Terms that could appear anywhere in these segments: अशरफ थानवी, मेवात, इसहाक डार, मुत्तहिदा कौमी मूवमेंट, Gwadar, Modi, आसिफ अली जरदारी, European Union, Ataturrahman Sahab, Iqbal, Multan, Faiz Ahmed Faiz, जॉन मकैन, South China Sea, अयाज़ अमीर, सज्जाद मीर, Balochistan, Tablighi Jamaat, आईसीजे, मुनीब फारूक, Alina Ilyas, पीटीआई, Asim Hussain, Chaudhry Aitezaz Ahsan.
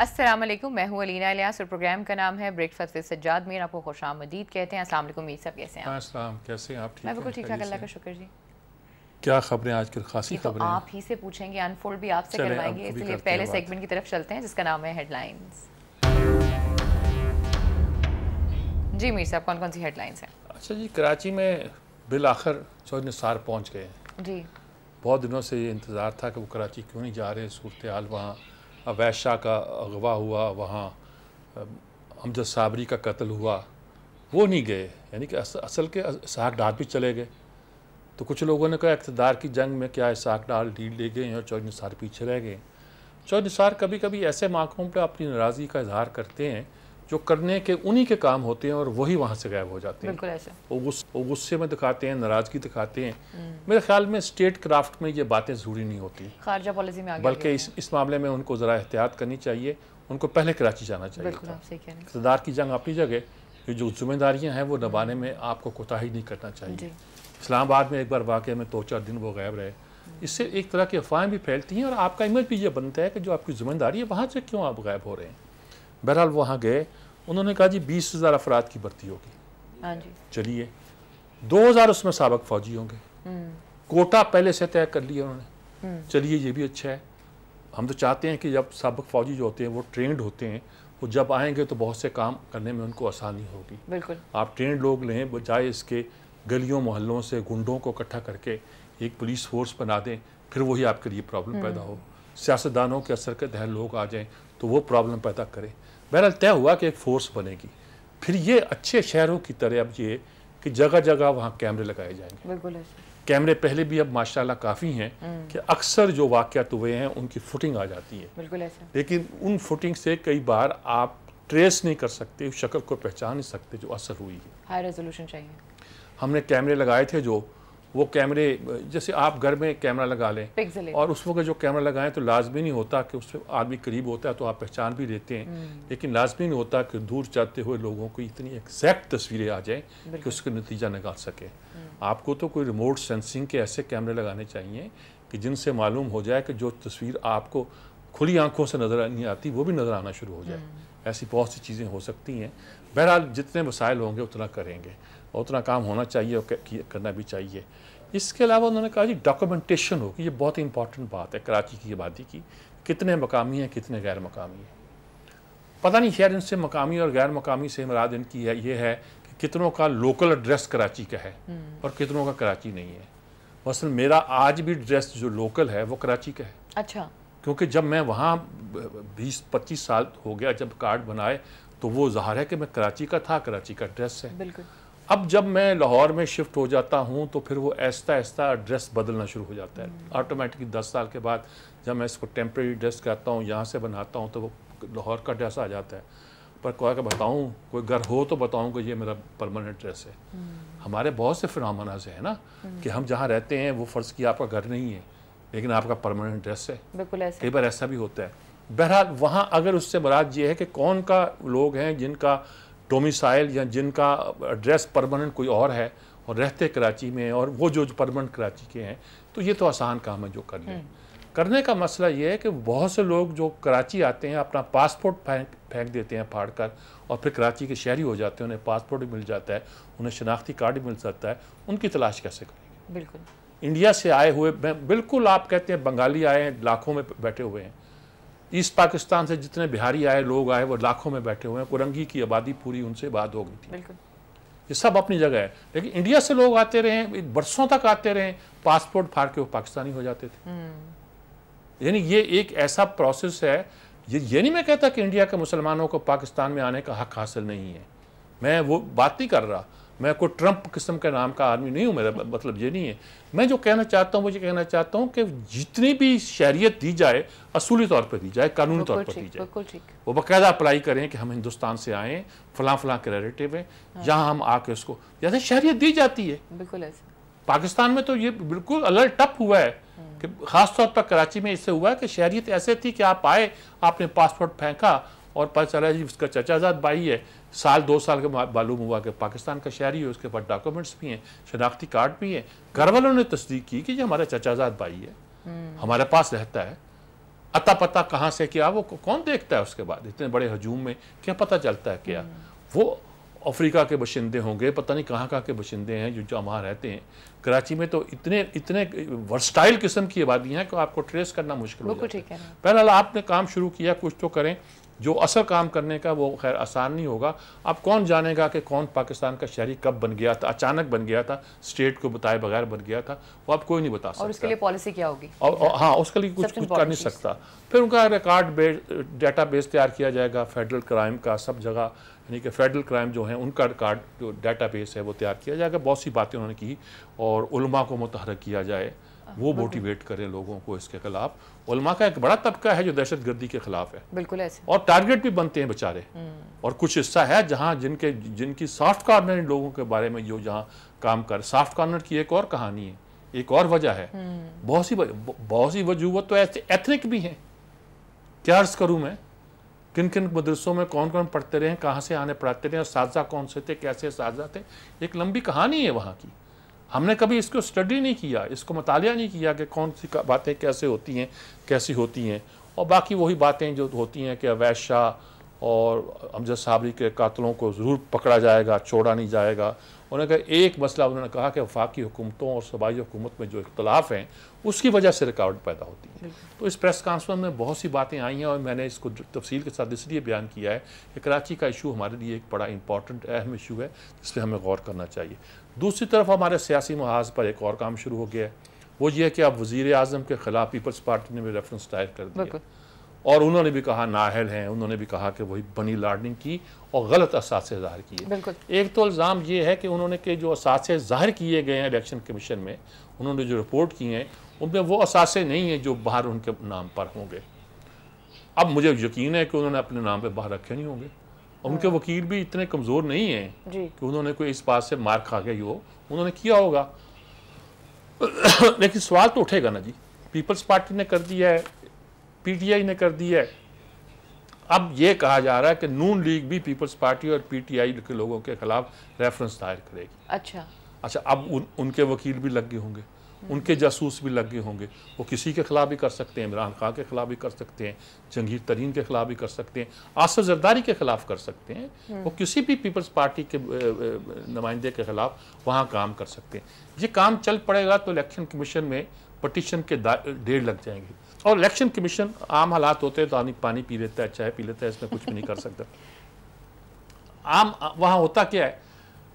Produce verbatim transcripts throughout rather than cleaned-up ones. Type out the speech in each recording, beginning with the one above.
अस्सलाम वालेकुम, मैं हूँ अलीना इलियास और प्रोग्राम का नाम है ब्रेकफास्ट विद सज्जाद मीर। आपको खुशामदीद कहते हैं। अस्सलाम वालेकुम मीर साहब, कैसे हैं आप? अस्सलाम, कैसे हैं आप? ठीक, मैं बिल्कुल ठीक ठाक, अल्लाह का शुक्र जी। क्या खबरें आजकल? खासी खबरें आप ही से पूछेंगे, अनफोल्ड भी आपसे करवाएंगे, इसलिए पहले सेगमेंट की तरफ चलते हैं जिसका नाम है हेडलाइंस। जी मीर साहब, कौन कौन सी हेडलाइंस हैं? अच्छा जी, कराची में बिलाखिर चौधरी निसार पहुँच गए हैं जी। बहुत दिनों से ये इंतज़ार था कि वो कराची क्यों नहीं जा रहे। सूरत हाल वहाँ अवैशाह का अगवा हुआ, वहाँ अमजद साबरी का कत्ल हुआ, वो नहीं गए, यानी कि अस, असल के इसहाक डार भी चले गए। तो कुछ लोगों ने कहा इक़्तिदार की जंग में क्या इसहाक डार लीड ले गए और चौधरी निसार पीछे रह गए। चौधरी निसार कभी कभी ऐसे मौक़ों पर अपनी नाराज़गी का इजहार करते हैं जो करने के उन्हीं के काम होते हैं और वही वहाँ से गायब हो जाते हैं। वो गुस्से में दिखाते हैं, नाराज़गी दिखाते हैं। मेरे ख्याल में स्टेट क्राफ्ट में ये बातें ज़रूरी नहीं होती, खारजा पॉलिसी में आगे, बल्कि इस, इस मामले में उनको ज़रा एहतियात करनी चाहिए। उनको पहले कराची जाना चाहिए। इक़्तिदार की जंग अपनी जगह, जो जिम्मेदारियाँ हैं वो निभाने में आपको कोताही नहीं करना चाहिए। इस्लामाबाद में एक बार वाक़े में दो चार दिन वो गायब रहे, इससे एक तरह की अफवाहें भी फैलती हैं और आपका इमेज भी ये बनता है कि जो आपकी जिम्मेदारी है वहाँ से क्यों आप गायब हो रहे हैं। बहरहाल वहाँ गए, उन्होंने कहा जी बीस हज़ार अफराद की भर्ती होगी। चलिए, दो हज़ार उसमें साबक फौजी होंगे, कोटा पहले से तय कर लिया उन्होंने। चलिए ये भी अच्छा है। हम तो चाहते हैं कि जब साबक फौजी जो होते हैं वो ट्रेंड होते हैं, वो जब आएंगे तो बहुत से काम करने में उनको आसानी होगी। बिल्कुल, आप ट्रेंड लोग लें, बजाय इसके गलियों मोहल्लों से गुंडों को इकट्ठा करके एक पुलिस फोर्स बना दें, फिर वही आपके लिए प्रॉब्लम पैदा हो। सियासतदानों के असर के तहत लोग आ जाएँ तो वो प्रॉब्लम पैदा करें। बहरहाल तय हुआ कि एक फोर्स बनेगी। फिर ये अच्छे शहरों की तरह अब ये कि जगह जगह वहाँ कैमरे लगाए जाएंगे। बिल्कुल, कैमरे पहले भी अब माशाल्लाह काफ़ी हैं कि अक्सर जो वाक़यात हुए हैं उनकी फुटिंग आ जाती है। बिल्कुल, लेकिन उन फुटिंग से कई बार आप ट्रेस नहीं कर सकते, उस शक्ल को पहचान नहीं सकते जो असर हुई है। हाई रेजोल्यूशन चाहिए। हमने कैमरे लगाए थे, जो वो कैमरे जैसे आप घर में कैमरा लगा लें और उस वक्त जो कैमरा लगाएं तो लाजमी नहीं होता कि उससे आदमी करीब होता है तो आप पहचान भी लेते हैं, लेकिन लाजमी नहीं होता कि दूर जाते हुए लोगों को इतनी एग्जैक्ट तस्वीरें आ जाएं कि उसका नतीजा निकाल सके। आपको तो कोई रिमोट सेंसिंग के ऐसे कैमरे लगाने चाहिए कि जिनसे मालूम हो जाए कि जो तस्वीर आपको खुली आँखों से नज़र नहीं आती वो भी नज़र आना शुरू हो जाए। ऐसी बहुत सी चीज़ें हो सकती हैं। बहरहाल जितने वसाइल होंगे उतना करेंगे, उतना काम होना चाहिए और करना भी चाहिए। इसके अलावा उन्होंने कहा जी डॉक्यूमेंटेशन होगी। ये बहुत इंपॉर्टेंट बात है कराची की आबादी की, कितने मकामी हैं कितने गैर मकामी हैं पता नहीं। खैर इनसे मकामी और गैर मकामी से मुराद इनकी है ये है कि कितनों का लोकल एड्रेस कराची का है और कितनों का कराची नहीं है। असल मेरा आज भी एड्रेस जो लोकल है वो कराची का है। अच्छा, क्योंकि जब मैं वहाँ बीस पच्चीस साल हो गया जब कार्ड बनाए तो वो ज़ाहिर है कि मैं कराची का था, कराची का एड्रेस है। बिल्कुल, अब जब मैं लाहौर में शिफ्ट हो जाता हूँ तो फिर वो ऐसा ऐसा एड्रेस बदलना शुरू हो जाता है ऑटोमेटिकली। दस साल के बाद जब मैं इसको टेम्प्रेरी एड्रेस करता हूँ, यहाँ से बनाता हूँ तो वो लाहौर का एड्रेस आ जाता है। पर कोई का बताऊँ, कोई घर हो तो बताऊँ कि ये मेरा परमानेंट एड्रेस है। हमारे बहुत से फिनोमेना से है ना कि हम जहाँ रहते हैं वो फ़र्ज़ किया आपका घर नहीं है लेकिन आपका परमानेंट एड्रेस है। बिल्कुल, कई बार ऐसा भी होता है। बहरहाल वहाँ अगर उससे मुराद ये है कि कौन का लोग हैं जिनका डोमिसाइल या जिनका एड्रेस परमानेंट कोई और है और रहते कराची में और वो जो, जो परमानेंट कराची के हैं, तो ये तो आसान काम है जो कर लें। करने का मसला ये है कि बहुत से लोग जो कराची आते हैं अपना पासपोर्ट फेंक फेंक देते हैं फाड़ कर और फिर कराची के शहरी हो जाते हैं। उन्हें पासपोर्ट भी मिल जाता है, उन्हें शनाख्ती कार्ड भी मिल सकता है। उनकी तलाश कैसे करेंगे? बिल्कुल, इंडिया से आए हुए बिल्कुल आप कहते हैं बंगाली आए हैं लाखों में बैठे हुए हैं। ईस्ट पाकिस्तान से जितने बिहारी आए लोग आए वो लाखों में बैठे हुए हैं। ओरंगी की आबादी पूरी उनसे बात हो गई थी। ये सब अपनी जगह है, लेकिन इंडिया से लोग आते रहे, बरसों तक आते रहे, पासपोर्ट फाड़ के वो पाकिस्तानी हो जाते थे। यानी ये एक ऐसा प्रोसेस है। ये ये नहीं मैं कहता कि इंडिया के मुसलमानों को पाकिस्तान में आने का हक हासिल नहीं है, मैं वो बात नहीं कर रहा। मैं कोई ट्रंप किस्म के नाम का आदमी नहीं हूँ, मेरा मतलब ये नहीं है। मैं जो कहना चाहता हूँ, मुझे कहना चाहता हूँ कि जितनी भी शहरियत दी जाए असूली तौर पर दी जाए, कानूनी तौर पर दी जाए, वो बाकायदा अप्लाई करें कि हम हिंदुस्तान से आएँ, फलां फलां के रिलेटिव हैं, जहाँ हम आके उसको जैसे शहरियत दी जाती है। बिल्कुल ऐसे पाकिस्तान में तो ये बिल्कुल अलर्ट टप हुआ है कि ख़ासतौर पर कराची में इससे हुआ है कि शहरियत ऐसे थी कि आप आए, आपने पासपोर्ट फेंका और पता चला जी उसका चचाजाद भाई है, साल दो साल के मालूम हुआ कि पाकिस्तान का शहरी है, उसके पास डॉक्यूमेंट्स भी हैं, शनाख्ती कार्ड भी है। घर वालों ने तस्दीक की कि ये हमारा चचाजाद भाई है, हमारे पास रहता है। अता पता कहाँ से क्या वो कौन देखता है उसके बाद इतने बड़े हजूम में क्या पता चलता है क्या। वो अफ्रीका के बशिंदे होंगे, पता नहीं कहाँ कहाँ के बशिंदे हैं जो जो वहाँ रहते हैं। कराची में तो इतने इतने वर्सटाइल किस्म की आबादी हैं कि आपको ट्रेस करना मुश्किल हो जाता है। पहला आपने काम शुरू किया, कुछ तो करें, जो असल काम करने का वो खैर आसान नहीं होगा। अब कौन जानेगा कि कौन पाकिस्तान का शहरी कब बन गया था, अचानक बन गया था, स्टेट को बताए बगैर बन गया था, वो अब कोई नहीं बता सकता। और उसके लिए पॉलिसी क्या होगी और, और हाँ उसके लिए कुछ कुछ कर नहीं सकता। फिर उनका रिकॉर्ड बेस डाटा बेस तैयार किया जाएगा फेडरल क्राइम का, सब जगह यानी कि फेडरल क्राइम जो है उनका रिकॉर्ड जो डाटा बेस है वो तैयार किया जाएगा। बहुत सी बातें उन्होंने की और उलमा को मुतहरक किया जाए, वो मोटिवेट करें लोगों को इसके खिलाफ। उलमा का एक बड़ा तबका है जो दहशतगर्दी के खिलाफ है, बिल्कुल ऐसे, और टारगेट भी बनते हैं बेचारे। और कुछ हिस्सा है जहाँ जिनके जिनकी सॉफ्ट कॉर्नर लोगों के बारे में जो जहाँ काम कर, सॉफ्ट कॉर्नर की एक और कहानी है, एक और वजह है, बहुत सी बहुत सी वजूहत तो ऐसे एथनिक भी हैं। क्या अर्ज करूँ मैं, किन किन मदरसों में कौन कौन पढ़ते रहे, कहाँ से आने पढ़ाते रहे और साजा कौन से थे, कैसे साजा थे, एक लंबी कहानी है वहाँ की। हमने कभी इसको स्टडी नहीं किया, इसको मतालिया नहीं किया कि कौन सी बातें कैसे होती हैं, कैसी होती हैं। और बाकी वही बातें जो होती हैं कि अवैशाह और अमजद साबरी के कातलों को ज़रूर पकड़ा जाएगा, छोड़ा नहीं जाएगा। उन्होंने कहा एक मसला उन्होंने कहा कि वफाकी हुकूमतों और सूबाई हुकूमत में जो इख्तलाफ हैं उसकी वजह से रुकावट पैदा होती है। तो इस प्रेस कॉन्फ्रेंस में बहुत सी बातें आई हैं और मैंने इसको तफसील के साथ इसलिए बयान किया है कि कराची का इशू हमारे लिए एक बड़ा इंपॉर्टेंट अहम इशू है जिस पर हमें गौर करना चाहिए। दूसरी तरफ हमारे सियासी महाज पर एक और काम शुरू हो गया है, वो ये है कि अब वज़ीर-ए-आज़म के ख़िलाफ़ पीपल्स पार्टी ने भी रेफरेंस दायर कर दिया और उन्होंने भी कहा नाहल हैं, उन्होंने भी कहा कि वही बनी लाडनिंग की और गलत असासे ज़ाहिर किए। एक तो इल्ज़ाम ये है कि उन्होंने के जो असासे ज़ाहिर किए गए हैं इलेक्शन कमीशन में, उन्होंने जो रिपोर्ट किए हैं उनमें वो असासे नहीं हैं जो बाहर उनके नाम पर होंगे। अब मुझे यकीन है कि उन्होंने अपने नाम पर बाहर रखे नहीं होंगे, उनके वकील भी इतने कमज़ोर नहीं हैं कि उन्होंने कोई इस बात से मार खा गई हो, उन्होंने किया होगा। लेकिन सवाल तो उठेगा ना जी, पीपल्स पार्टी ने कर दिया है, पीटीआई ने कर दी है, अब ये कहा जा रहा है कि नून लीग भी पीपल्स पार्टी और पीटीआई के लोगों के खिलाफ रेफरेंस दायर करेगी। अच्छा अच्छा अब उन, उनके वकील भी लग गए होंगे, उनके जासूस भी लग गए होंगे। वो किसी के खिलाफ भी कर सकते हैं, इमरान खान के खिलाफ भी कर सकते हैं, जंगीर तरीन के खिलाफ भी कर सकते हैं, आसिफ जरदारी के खिलाफ कर सकते हैं, वो किसी भी पीपल्स पार्टी के नुमाइंदे के खिलाफ वहाँ काम कर सकते हैं। ये काम चल पड़ेगा तो इलेक्शन कमीशन में पटिशन के ढेर लग जाएंगे और इलेक्शन कमीशन आम हालात होते हैं तो पानी पी लेता है, चाय पी लेता है, इसमें कुछ भी नहीं कर सकता। आम वहाँ होता क्या है,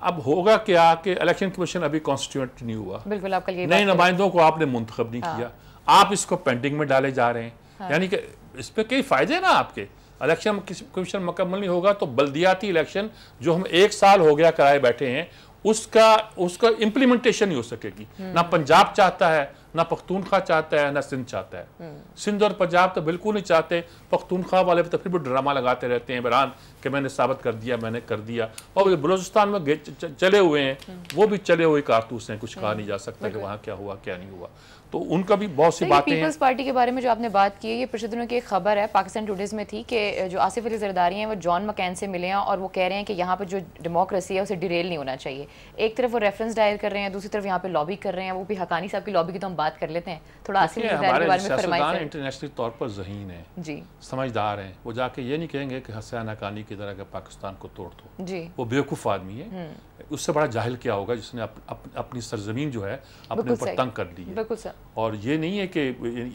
अब होगा क्या कि इलेक्शन कमीशन अभी कॉन्स्टिट्यूएंट नहीं हुआ, बिल्कुल आपका ये नए नुमाइंदों को आपने मुंतखब नहीं हाँ। किया, आप इसको पेंडिंग में डाले जा रहे हैं हाँ। यानी कि इस पर कई फायदे हैं ना आपके। इलेक्शन कमीशन मुकम्मल नहीं होगा तो बल्दियाती इलेक्शन जो हम एक साल हो गया कराए बैठे हैं उसका उसका इम्प्लीमेंटेशन नहीं हो सकेगी। ना पंजाब चाहता है, ना पख्तूनख्वा चाहता है, ना सिंध चाहता है। सिंध और पंजाब तो बिल्कुल नहीं चाहते, पख्तूनख्वा वाले तो फिर भी ड्रामा लगाते रहते हैं इमरान कि मैंने साबित कर दिया, मैंने कर दिया। और बलूचिस्तान में च, च, चले हुए हैं, वो भी चले हुए कारतूस हैं, कुछ कहा नहीं जा सकता कि वहाँ क्या हुआ क्या नहीं हुआ। तो उनका भी बहुत सी बातें हैं। पीपल्स पार्टी के बारे में जो आपने बात की है, ये पिछले दिनों की एक खबर है पाकिस्तान टुडेज में थी कि जो आसिफ अली जरदारी हैं वो जॉन मकैन से मिले हैं और वो कह रहे हैं कि यहाँ पर जो डेमोक्रेसी है उसे डिरेल नहीं होना चाहिए। एक तरफ वो रेफरेंस डायल कर रहे हैं, दूसरी तरफ यहाँ पे लॉबी कर रहे हैं। वो भी हकानी साहब की लॉबी की तो हम बात कर लेते हैं, थोड़ा आसिफ अली जरदारी के बारे में फरमाइश। इंटरनेशनल तौर पर ज़हीन है जी, समझदार हैं, वो जाके ये नहीं कहेंगे कि हसन हकानी की तरह का पाकिस्तान को तोड़ दो जी, वो बेवकूफ़ आदमी है, उससे बड़ा जाहिल क्या होगा जिसने अप, अप, अपनी सरजमीन जो है अपने ऊपर तंग कर दी है। और ये नहीं है कि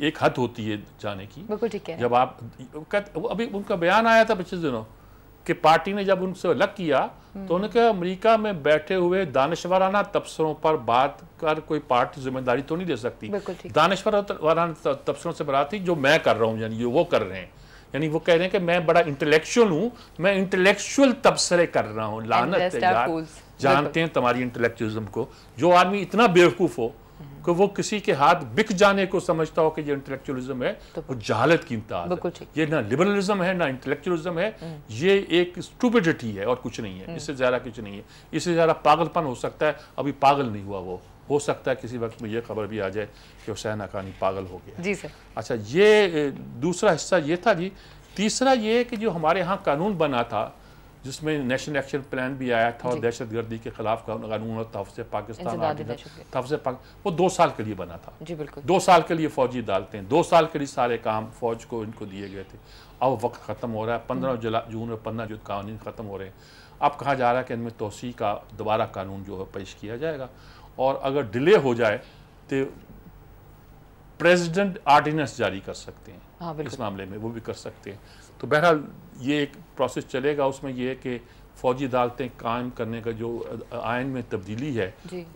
एक हद होती है जाने की, है। जब आप अभी उनका बयान आया था पिछले दिनों कि पार्टी ने जब उनसे अलग किया तो उन्होंने कहा अमेरिका में बैठे हुए दानिशवराना तबसरों पर बात कर कोई पार्टी जिम्मेदारी तो नहीं ले सकती। दानिशवराना तबसरों से बराती जो मैं कर रहा हूँ, यानी वो कर रहे हैं, यानी वो कह रहे हैं कि मैं बड़ा इंटेलेक्चुअल हूँ, मैं इंटेलेक्चुअल तबसरे कर रहा हूँ। लानत है यार, जानते हैं तुम्हारी इंटेलेक्चुअलिज्म को। जो आदमी इतना बेवकूफ़ हो कि वो किसी के हाथ बिक जाने को समझता हो कि ये इंटेलेक्चुअलिज्म है, तो वो जहालत की इंतहा। ये ना लिबरलिज्म है ना इंटेलेक्चुअलिज्म है, ये एक स्टूपिडिटी है और कुछ नहीं है, इससे ज़्यादा कुछ नहीं है। इससे ज़्यादा पागलपन हो सकता है, अभी पागल नहीं हुआ वो, हो सकता है किसी वक्त में ये खबर भी आ जाए कि हुसैन हक्कानी पागल हो गया जी सर। अच्छा ये दूसरा हिस्सा ये था जी। तीसरा ये कि जो हमारे यहाँ कानून बना था जिसमें नेशनल एक्शन प्लान भी आया था और दहशत गर्दी के खिलाफ कानून और तहफ़्फ़ुज़ पाकिस्तान तहफ़्फ़ुज़ पाकिस्तान वो दो साल के लिए बना था। जी बिल्कुल, दो साल के लिए फौजी अदालतें, दो साल के लिए सारे काम फौज को इनको दिए गए थे। अब वक्त ख़त्म हो रहा है, पंद्रह जून और पंद्रह जून कानून ख़त्म हो रहे हैं। अब कहा जा रहा है कि इनमें तोसी का दोबारा कानून जो है पेश किया जाएगा और अगर डिले हो जाए तो प्रेसिडेंट आर्डिनेंस जारी कर सकते हैं। हाँ, इस मामले में वो भी कर सकते हैं। तो बहरहाल ये एक प्रोसेस चलेगा। उसमें यह है कि फौजी अदालतें कायम करने का जो आइन में तब्दीली है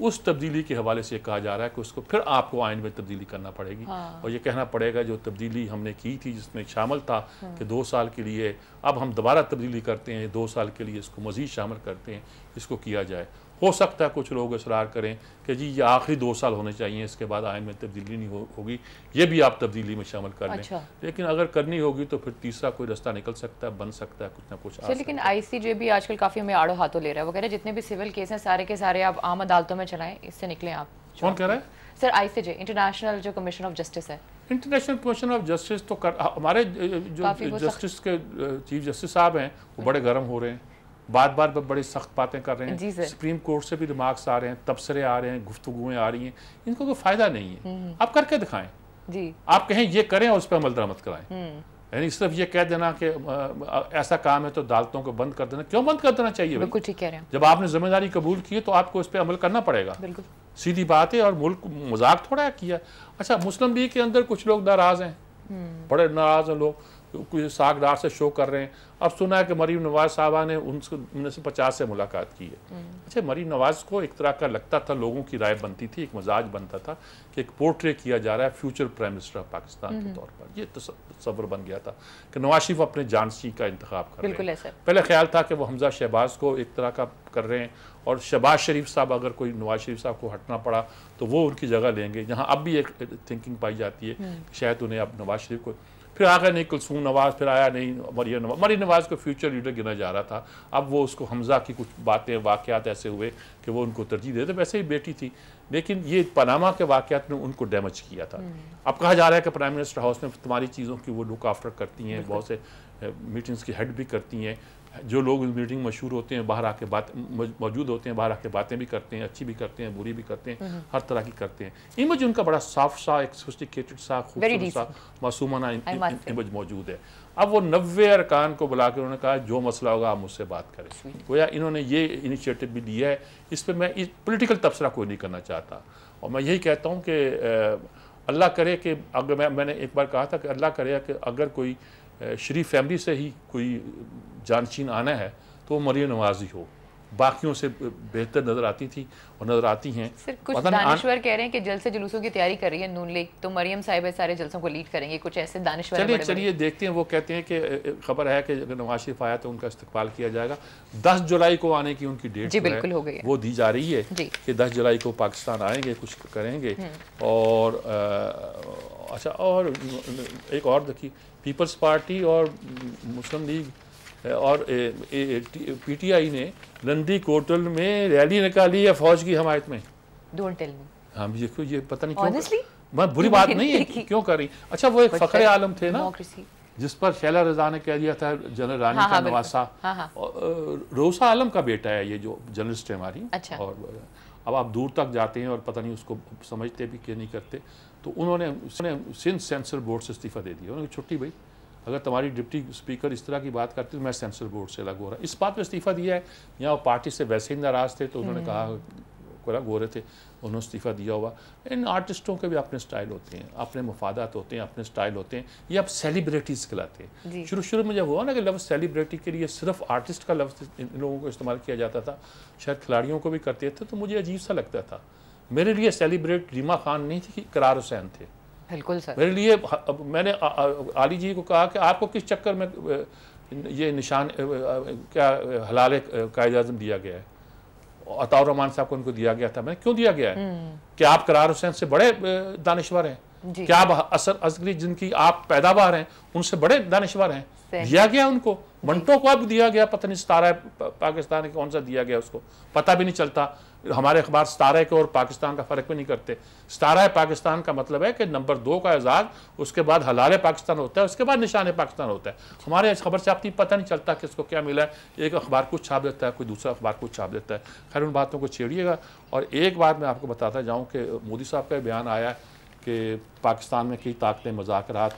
उस तब्दीली के हवाले से कहा जा रहा है कि उसको फिर आपको आइन में तब्दीली करना पड़ेगी। हाँ। और ये कहना पड़ेगा जो तब्दीली हमने की थी जिसमें शामिल था कि दो साल के लिए, अब हम दोबारा तब्दीली करते हैं, दो साल के लिए इसको मज़ीद शामिल करते हैं, इसको किया जाए। हो सकता है कुछ लोग इसरार करें कि जी ये आखिरी दो साल होने चाहिए, इसके बाद आइन में तब्दीली नहीं हो, होगी, ये भी आप तब्दीली में शामिल कर लें। अच्छा। लेकिन अगर करनी होगी तो फिर तीसरा कोई रास्ता निकल सकता है, बन सकता है कुछ ना कुछ। लेकिन आईसीजे भी आजकल काफ़ी हमें आड़ो हाथों ले रहा है, वो कह रहे हैं जितने भी सिविल केस हैं सारे के सारे आप आम अदालतों में चलाएं, इससे निकलें आप। कौन कह रहा है? सर आईसीजे, इंटरनेशनल जो कमीशन ऑफ जस्टिस है। इंटरनेशनल कमीशन ऑफ जस्टिस तो हमारे जो जस्टिस के चीफ जस्टिस साहब हैं वो बड़े गर्म हो रहे हैं, बार बार बड़ी सख्त बातें कर रहे हैं, सुप्रीम कोर्ट से भी रिमार्क्स आ रहे हैं, तबसरे आ रहे हैं, गुफ्तगुएं आ रही हैं, इनको कोई फायदा नहीं है। आप करके दिखाएं जी। आप कहें ये करें और उस पर अमल दरामद कराएं, यानी सिर्फ ये कह देना कि ऐसा काम है तो अदालतों को बंद कर देना, क्यों बंद कर देना चाहिए? बिल्कुल ठीक कह रहे हैं। जब आपने जिम्मेदारी कबूल की है तो आपको इस पर अमल करना पड़ेगा, सीधी बात है। और मुल्क मजाक थोड़ा किया। अच्छा, मुस्लिम लीग के अंदर कुछ लोग नाराज हैं, बड़े नाराज हैं लोग, कुछ इशाक डार से शो कर रहे हैं। अब सुना है कि मरीम नवाज साहबा ने उनसे उन्नीस सौ पचास से मुलाकात की है। अच्छा, मरीम नवाज को एक तरह का लगता था, लोगों की राय बनती थी, एक मजाज बनता था कि एक पोर्ट्रे किया जा रहा है future prime minister of Pakistan के तौर पर। ये तस्वर बन गया था कि नवाज शरीफ अपने जानसी का इंतखाब कर रहे हैं। पहले ख्याल था कि वो हमजा शहबाज को एक तरह का कर रहे हैं और शहबाज शरीफ साहब, अगर कोई नवाज शरीफ साहब को हटना पड़ा तो वो उनकी जगह लेंगे, जहाँ अब भी एक थिंकिंग पाई जाती है शायद उन्हें अब नवाज शरीफ को। फिर आ गया नहीं कुलसूम नवाज, फिर आया नहीं मरियम नवाज। मरियम नवाज को फ्यूचर लीडर गिना जा रहा था, अब वो उसको हमजा की कुछ बातें वाक़यात ऐसे हुए कि वो उनको तरजीह देते, वैसे ही बेटी थी, लेकिन ये पनामा के वाक़यात ने उनको डैमेज किया था। अब कहा जा रहा है कि प्राइम मिनिस्टर हाउस में तुम्हारी चीज़ों की वो लुक आफ्टर करती हैं, बहुत से मीटिंग्स की हेड भी करती हैं, जो लोग उस मीटिंग में मशहूर होते हैं बाहर आके बात मौजूद होते हैं, बाहर आके बातें भी करते हैं, अच्छी भी करते हैं, बुरी भी करते हैं, हर तरह की करते हैं। इमेज उनका बड़ा साफ सा, एक सोफिस्टिकेटेड सा, खूबसूरत सा, मासूमाना इमेज मौजूद है। अब वो नब्बे अरकान को बुला कर उन्होंने कहा जो मसला होगा आप मुझसे बात करें। गोया इन्होंने ये इनिशिएटिव भी लिया है। इस पर मैं इस पोलिटिकल तबसरा कोई नहीं करना चाहता और मैं यही कहता हूँ कि अल्लाह करे कि अगर मैं मैंने एक बार कहा था कि अल्लाह करे कि अगर कोई शरीफ फैमिली से ही कोई जानशीन आना है तो वो मरियम नवाज ही हो, बाकियों से बेहतर नज़र आती थी और नज़र आती हैं। सिर्फ कुछ दानिश्वर कह रहे हैं कि जलसे जुलूसों की तैयारी कर रही है नून लीग, तो मरियम साहिबा सारे जलसों को लीड करेंगे, कुछ ऐसे दानिश्वर। चलिए चलिए देखते हैं। वो कहते हैं कि खबर है कि अगर नवाज शरीफ आया तो उनका इस्तकबाल किया जाएगा। दस जुलाई को आने की उनकी डेट जी बिल्कुल हो गई, वो दी जा रही है कि दस जुलाई को पाकिस्तान आएंगे, कुछ करेंगे। और अच्छा, और एक और देखिए, पीपल्स पार्टी और मुस्लिम लीग और पीटीआई ने लंदी कोटल में रैली निकाली है फौज की हमायत में। Don't tell me. हाँ, देखो ये पता नहीं क्यों, मैं बुरी बात नहीं है क्यों कर रही। अच्छा, वो एक फखरे आलम थे ना जिस पर शैला रजा ने कह दिया था जनरल रानी हाँ, का हाँ, नवासा हाँ, और रोसा आलम का बेटा है ये जो जर्नलिस्ट है हमारी। अच्छा। और अब आप दूर तक जाते हैं और पता नहीं उसको समझते भी क्या नहीं करते। तो उन्होंने उसने सिंध सेंसर बोर्ड से इस्तीफा दे दिया, उन्होंने छुट्टी भाई अगर तुम्हारी डिप्टी स्पीकर इस तरह की बात करती है तो मैं सेंसर बोर्ड से अलग हो रहा। इस बात पर इस्तीफ़ा दिया है, यहाँ पार्टी से वैसे ही नाराज़ थे तो उन्होंने कहा अलग हो रहे थे, उन्होंने इस्तीफ़ा दिया हुआ। इन आर्टिस्टों के भी अपने स्टाइल होते हैं, अपने मफादात होते हैं, अपने स्टाइल होते हैं। ये आप सेलिब्रिटीज़ कहलाते हैं। शुरू शुरू में जब हुआ ना कि लफ्ज़ सेलिब्रिटी के लिए सिर्फ आर्टिस्ट का लफ्ज़ इन लोगों को इस्तेमाल किया जाता था, शायद खिलाड़ियों को भी करते थे, तो मुझे अजीब सा लगता था। मेरे लिए सेलिब्रेट रीमा खान नहीं थी, करार हुसैन थे। बिल्कुल सर, मेरे लिए मैंने आ, आ, आली जी को कहा कि आपको किस चक्कर में ये निशान क्या हलाल कायद आज़म दिया गया है, अताउर रहमान साहब को उनको दिया गया था। मैंने क्यों दिया गया है कि आप करार हुसैन से बड़े दानिश्वर हैं, कि आप असर असगरी जिनकी आप पैदावार हैं उनसे बड़े दानिश्वर हैं, दिया गया उनको मंटो को अब दिया गया, पता नहीं सतारा पाकिस्तान कौन सा दिया गया उसको पता भी नहीं चलता। हमारे अखबार सतारा के और पाकिस्तान का फ़र्क भी नहीं करते। सतारा पाकिस्तान का मतलब है कि नंबर दो का एजाज, उसके बाद हलाल पाकिस्तान होता है, उसके बाद निशान पाकिस्तान होता है। हमारे इस खबर से आपकी पता नहीं चलता कि इसको क्या मिला है, एक अखबार कुछ छाप देता है, कोई दूसरा अखबार कुछ छाप देता है। खैर उन बातों को छेड़िएगा। और एक बात मैं आपको बताता जाऊँ कि मोदी साहब का बयान आया कि पाकिस्तान में कई ताकतें मुज़ाकरात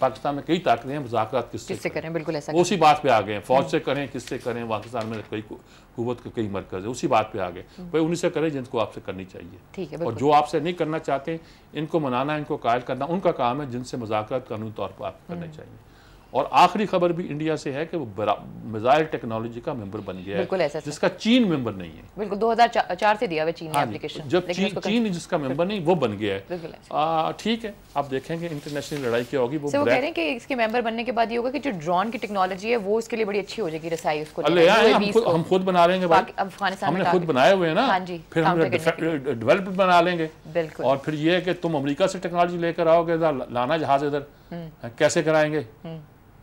पाकिस्तान में कई ताकतें हैं, मुज़ाकरात किससे किस करें, बिल्कुल ऐसा उसी बात पे आ गए हैं। फौज से करें, किससे करें, पाकिस्तान में कई कुव्वत के कई मरकज़ है, उसी बात पे आ गए। भाई उन्हीं से करें जिनको आपसे करनी चाहिए, ठीक है। और जो आपसे नहीं करना चाहते इनको मनाना, इनको कायल करना उनका काम है, जिनसे मुज़ाकरात कानूनी तौर पर आपको करनी चाहिए। और आखिरी खबर भी इंडिया से है कि वो मिसाइल टेक्नोलॉजी का मेंबर बन गया है, जिसका चीन मेंबर नहीं है। बिल्कुल दो हज़ार चार से दिया हुआ चीन एप्लीकेशन, जब चीन चीन जिसका मेंबर नहीं वो बन गया है, ठीक है। आप देखेंगे इंटरनेशनल लड़ाई क्या होगी। वो कह रहे हैं कि इसके मेंबर बनने के बाद ये होगा कि जो ड्रोन की टेक्नोलॉजी है वो उसके लिए बड़ी अच्छी हो जाएगी रसाई, उसको हम खुद बना लेंगे, हमने खुद बनाए हुए हैं ना, फिर हम डेवलप बना लेंगे। और फिर ये है कि तुम अमरीका से टेक्नोलॉजी लेकर आओगे, लाना जहाज इधर कैसे कराएंगे,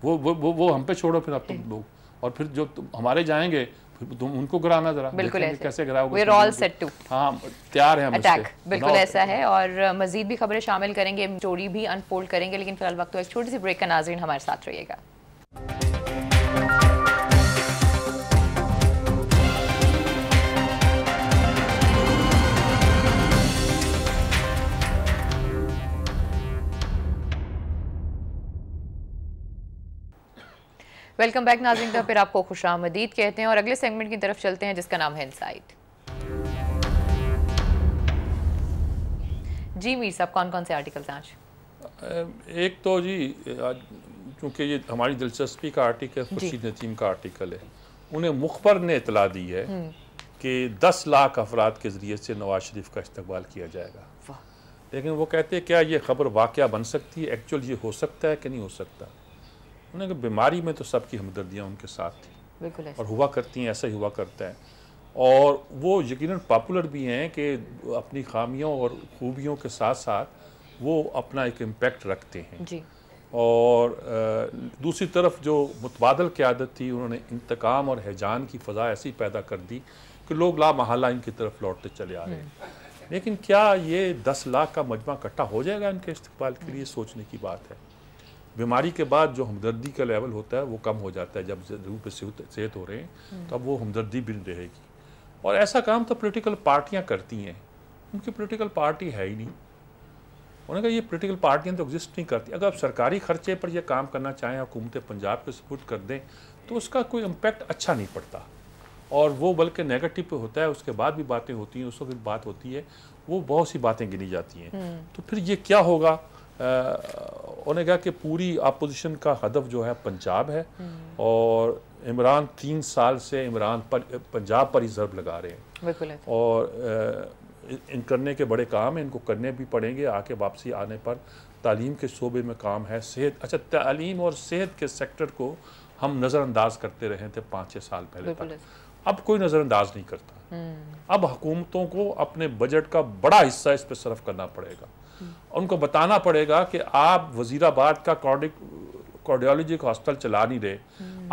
वो वो वो हम पे छोड़ो फिर आप तुम लोग। और फिर जो हमारे जाएंगे फिर तुम उनको गिराना जरा, बिल्कुल कैसे गिराओगे, we are all set to, हाँ तैयार है हम अटैक, बिल्कुल ऐसा है। और मजीद भी खबरें शामिल करेंगे, स्टोरी भी अनफोल्ड करेंगे, लेकिन फिलहाल वक्त तो एक छोटी सी ब्रेक का। नाज़रीन हमारे साथ रहिएगा। वेलकम बैक नाज़रीन, तो फिर आपको खुश आमदीद कहते हैं और अगले सेगमेंट की तरफ चलते हैं जिसका नाम है इनसाइट। जी मीर साहब, कौन कौन से आर्टिकल्स आज? एक तो जी क्योंकि ये हमारी दिलचस्पी का आर्टिकल खुर्शीद नदीम का आर्टिकल है, उन्हें मुखबर ने इतला दी है कि दस लाख अफराद के ज़रिए से नवाज शरीफ का इस्तकबाल किया जाएगा। लेकिन वो कहते हैं क्या ये खबर वाकया बन सकती है, एक्चुअल ये हो सकता है कि नहीं हो सकता। उन्होंने कहा बीमारी में तो सबकी हमदर्दियाँ उनके साथ थी, बिल्कुल और हुआ करती हैं, ऐसा ही हुआ करता है। और वो यकीनन पॉपुलर भी हैं कि अपनी खामियों और खूबियों के साथ साथ वो अपना एक इम्पैक्ट रखते हैं जी। और दूसरी तरफ जो मुतबादल क़यादत थी उन्होंने इंतकाम और हैजान की फ़ज़ा ऐसी पैदा कर दी कि लोग लामहला इनकी तरफ लौटते चले आ रहे हैं। लेकिन क्या ये दस लाख का मजमा इकट्ठा हो जाएगा इनके इस्तकबाल के लिए, सोचने की बात है। बीमारी के बाद जो हमदर्दी का लेवल होता है वो कम हो जाता है, जब रूप पे सेहत हो रहे हैं तब वो हमदर्दी भी नहीं रहेगी। और ऐसा काम तो पॉलिटिकल पार्टियां करती हैं, उनकी पॉलिटिकल पार्टी है ही नहीं। उन्होंने कहा ये पॉलिटिकल पार्टियां तो एग्जिस्ट नहीं करती। अगर आप सरकारी खर्चे पर ये काम करना चाहें, हुकूमत पंजाब को सपोर्ट कर दें, तो उसका कोई इम्पैक्ट अच्छा नहीं पड़ता और वो बल्कि नेगेटिव पे होता है। उसके बाद भी बातें होती हैं, उस वक्त बात होती है, वो बहुत सी बातें गिनी जाती हैं। तो फिर ये क्या होगा? उन्होंने कहा कि पूरी अपोजिशन का हदफ जो है पंजाब है और इमरान तीन साल से इमरान पर पंजाब पर ही ज़रब लगा रहे हैं और इन करने के बड़े काम हैं, इनको करने भी पड़ेंगे। आके वापसी आने पर तालीम के शोबे में काम है, सेहत, अच्छा तालीम और सेहत के सेक्टर को हम नज़रअंदाज करते रहे थे पाँच छः साल पहले तक, अब कोई नज़रअंदाज नहीं करता। अब हुकूमतों को अपने बजट का बड़ा हिस्सा इस पर सर्फ करना पड़ेगा। उनको बताना पड़ेगा कि आप वज़ीराबाद का कार्डियोलॉजी का हॉस्पिटल चला नहीं रहे,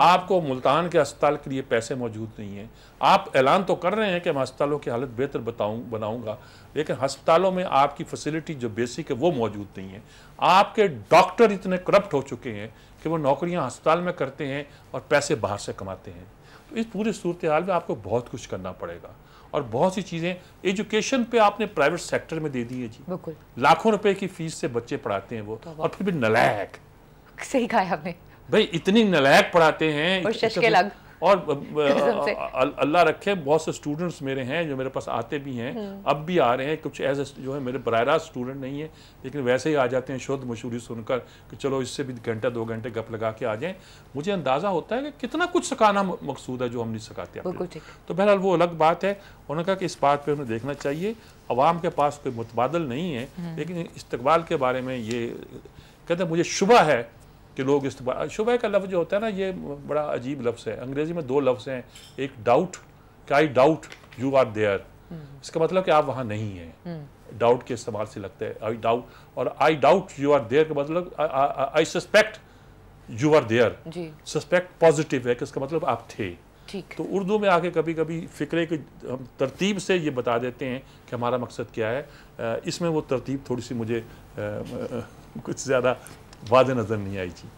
आपको मुल्तान के अस्पताल के लिए पैसे मौजूद नहीं हैं। आप ऐलान तो कर रहे हैं कि मैं अस्पतालों की हालत बेहतर बताऊँ बनाऊँगा, लेकिन हस्पतालों में आपकी फैसिलिटी जो बेसिक है वो मौजूद नहीं है। आपके डॉक्टर इतने करप्ट हो चुके हैं कि वो नौकरियाँ हस्पताल में करते हैं और पैसे बाहर से कमाते हैं। तो इस पूरी सूरत हाल में आपको बहुत कुछ करना पड़ेगा और बहुत सी चीज़ें। एजुकेशन पे आपने प्राइवेट सेक्टर में दे दी है जी, लाखों रुपए की फीस से बच्चे पढ़ाते हैं वो, और फिर भी नलायक, सही कहा आपने भाई, इतनी नलायक पढ़ाते हैं और शशके लग। और अल्लाह रखे बहुत से स्टूडेंट्स मेरे हैं जो मेरे पास आते भी हैं, अब भी आ रहे हैं, कुछ ऐसे जो है मेरे बराह रास्त स्टूडेंट नहीं है लेकिन वैसे ही आ जाते हैं शुद्ध मशहूरी सुनकर कि चलो इससे भी घंटा दो घंटे गप लगा के आ जाएं। मुझे अंदाज़ा होता है कि कितना कुछ सिखाना मकसूद है जो हम नहीं सिखाते। तो बहरहाल वो अलग बात है। उन्होंने कहा कि इस बात पर हमें देखना चाहिए, अवाम के पास कोई मुतबादल नहीं है। लेकिन इस्तकबाल के बारे में ये कहते हैं मुझे शुबा है कि लोग इस्तेमाल, शुबह का लफ्ज़ जो होता है ना ये बड़ा अजीब लफ्ज़ है। अंग्रेज़ी में दो लफ्ज़ हैं, एक doubt, I doubt you are there, इसका मतलब कि आप वहाँ नहीं हैं। डाउट के इस्तेमाल से लगता है, आई डाउट, और I doubt you are there का मतलब I suspect you are there. Suspect positive है कि इसका मतलब आप थे। तो उर्दू में आके कभी कभी फ़िक्रे के तरतीब से ये बता देते हैं कि हमारा मकसद क्या है। इसमें वो तरतीब थोड़ी सी मुझे कुछ ज़्यादा वादे नज़र नहीं आई थी।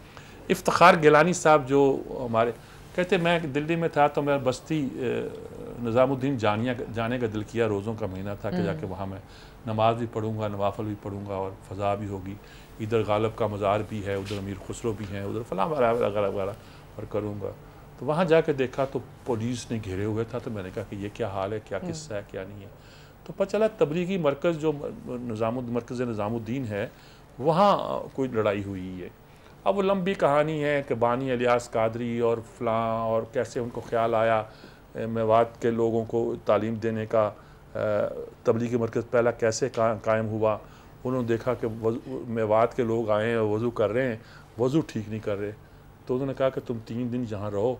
इफ्तिखार गिलानी साहब जो हमारे कहते, मैं दिल्ली में था तो मैं बस्ती निज़ामुद्दीन जानिया जाने का दिल किया, रोज़ों का महीना था कि जाके वहाँ मैं नमाज भी पढ़ूँगा, नवाफल भी पढ़ूँगा और फ़ज़ा भी होगी। इधर गालिब का मज़ार भी है, उधर अमीर खुसरो भी हैं, उधर फलाँ वाला वगैरह वगैरह और करूँगा। तो वहाँ जाके देखा तो पुलिस ने घेरे हुए था, तो मैंने कहा कि ये क्या हाल है, क्या किस्सा है, क्या नहीं है। तो पता चला तबलीगी मरकज़ जो निज़ामुद्दीन मरकज़ निज़ामुद्दीन है, वहाँ कोई लड़ाई हुई है। अब वो लंबी कहानी है कि बानी इलियास कादरी और फलां और कैसे उनको ख्याल आया मेवात के लोगों को तालीम देने का। तबलीगी मरकज़ पहला कैसे का, कायम हुआ। उन्होंने देखा कि मेवात के लोग आए हैं, वज़ू कर रहे हैं, वज़ू ठीक नहीं कर रहे, तो उन्होंने कहा कि तुम तीन दिन जहाँ रहो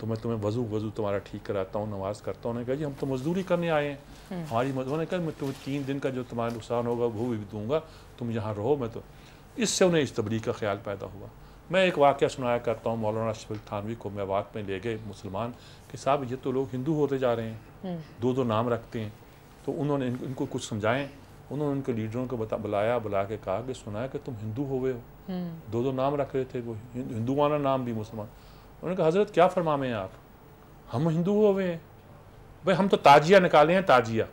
तो मैं तुम्हें वज़ू वज़ू तुम्हारा ठीक कराता हूँ, नमाज करता हूँ। उन्होंने कहा जी हम तो मजदूरी करने आए हैं, हमारी उन्होंने कहा मैं तुम्हें तीन दिन का जो तुम्हारा नुकसान होगा वो भी दूँगा, तुम यहाँ रहो। मैं तो इससे उन्हें इस तबलीग का ख्याल पैदा हुआ। मैं एक वाक़या सुनाया करता हूँ, मौलाना अशरफ थानवी को मेवात में ले गए मुसलमान कि साहब ये तो लोग हिंदू होते जा रहे हैं, दो दो नाम रखते हैं। तो उन्होंने इनको कुछ समझाएं, उन्होंने उनके लीडरों को बता बुलाया बुला के कहा कि सुना है कि तुम हिंदू हो गए हो, दो दो नाम रख रहे थे, वो हिंदुवाना नाम भी मुसलमान। उन्होंने कहा हज़रत क्या फरमामे हैं आप, हम हिंदू हो गए हैं? भाई हम तो ताजिया निकाले हैं, ताजिया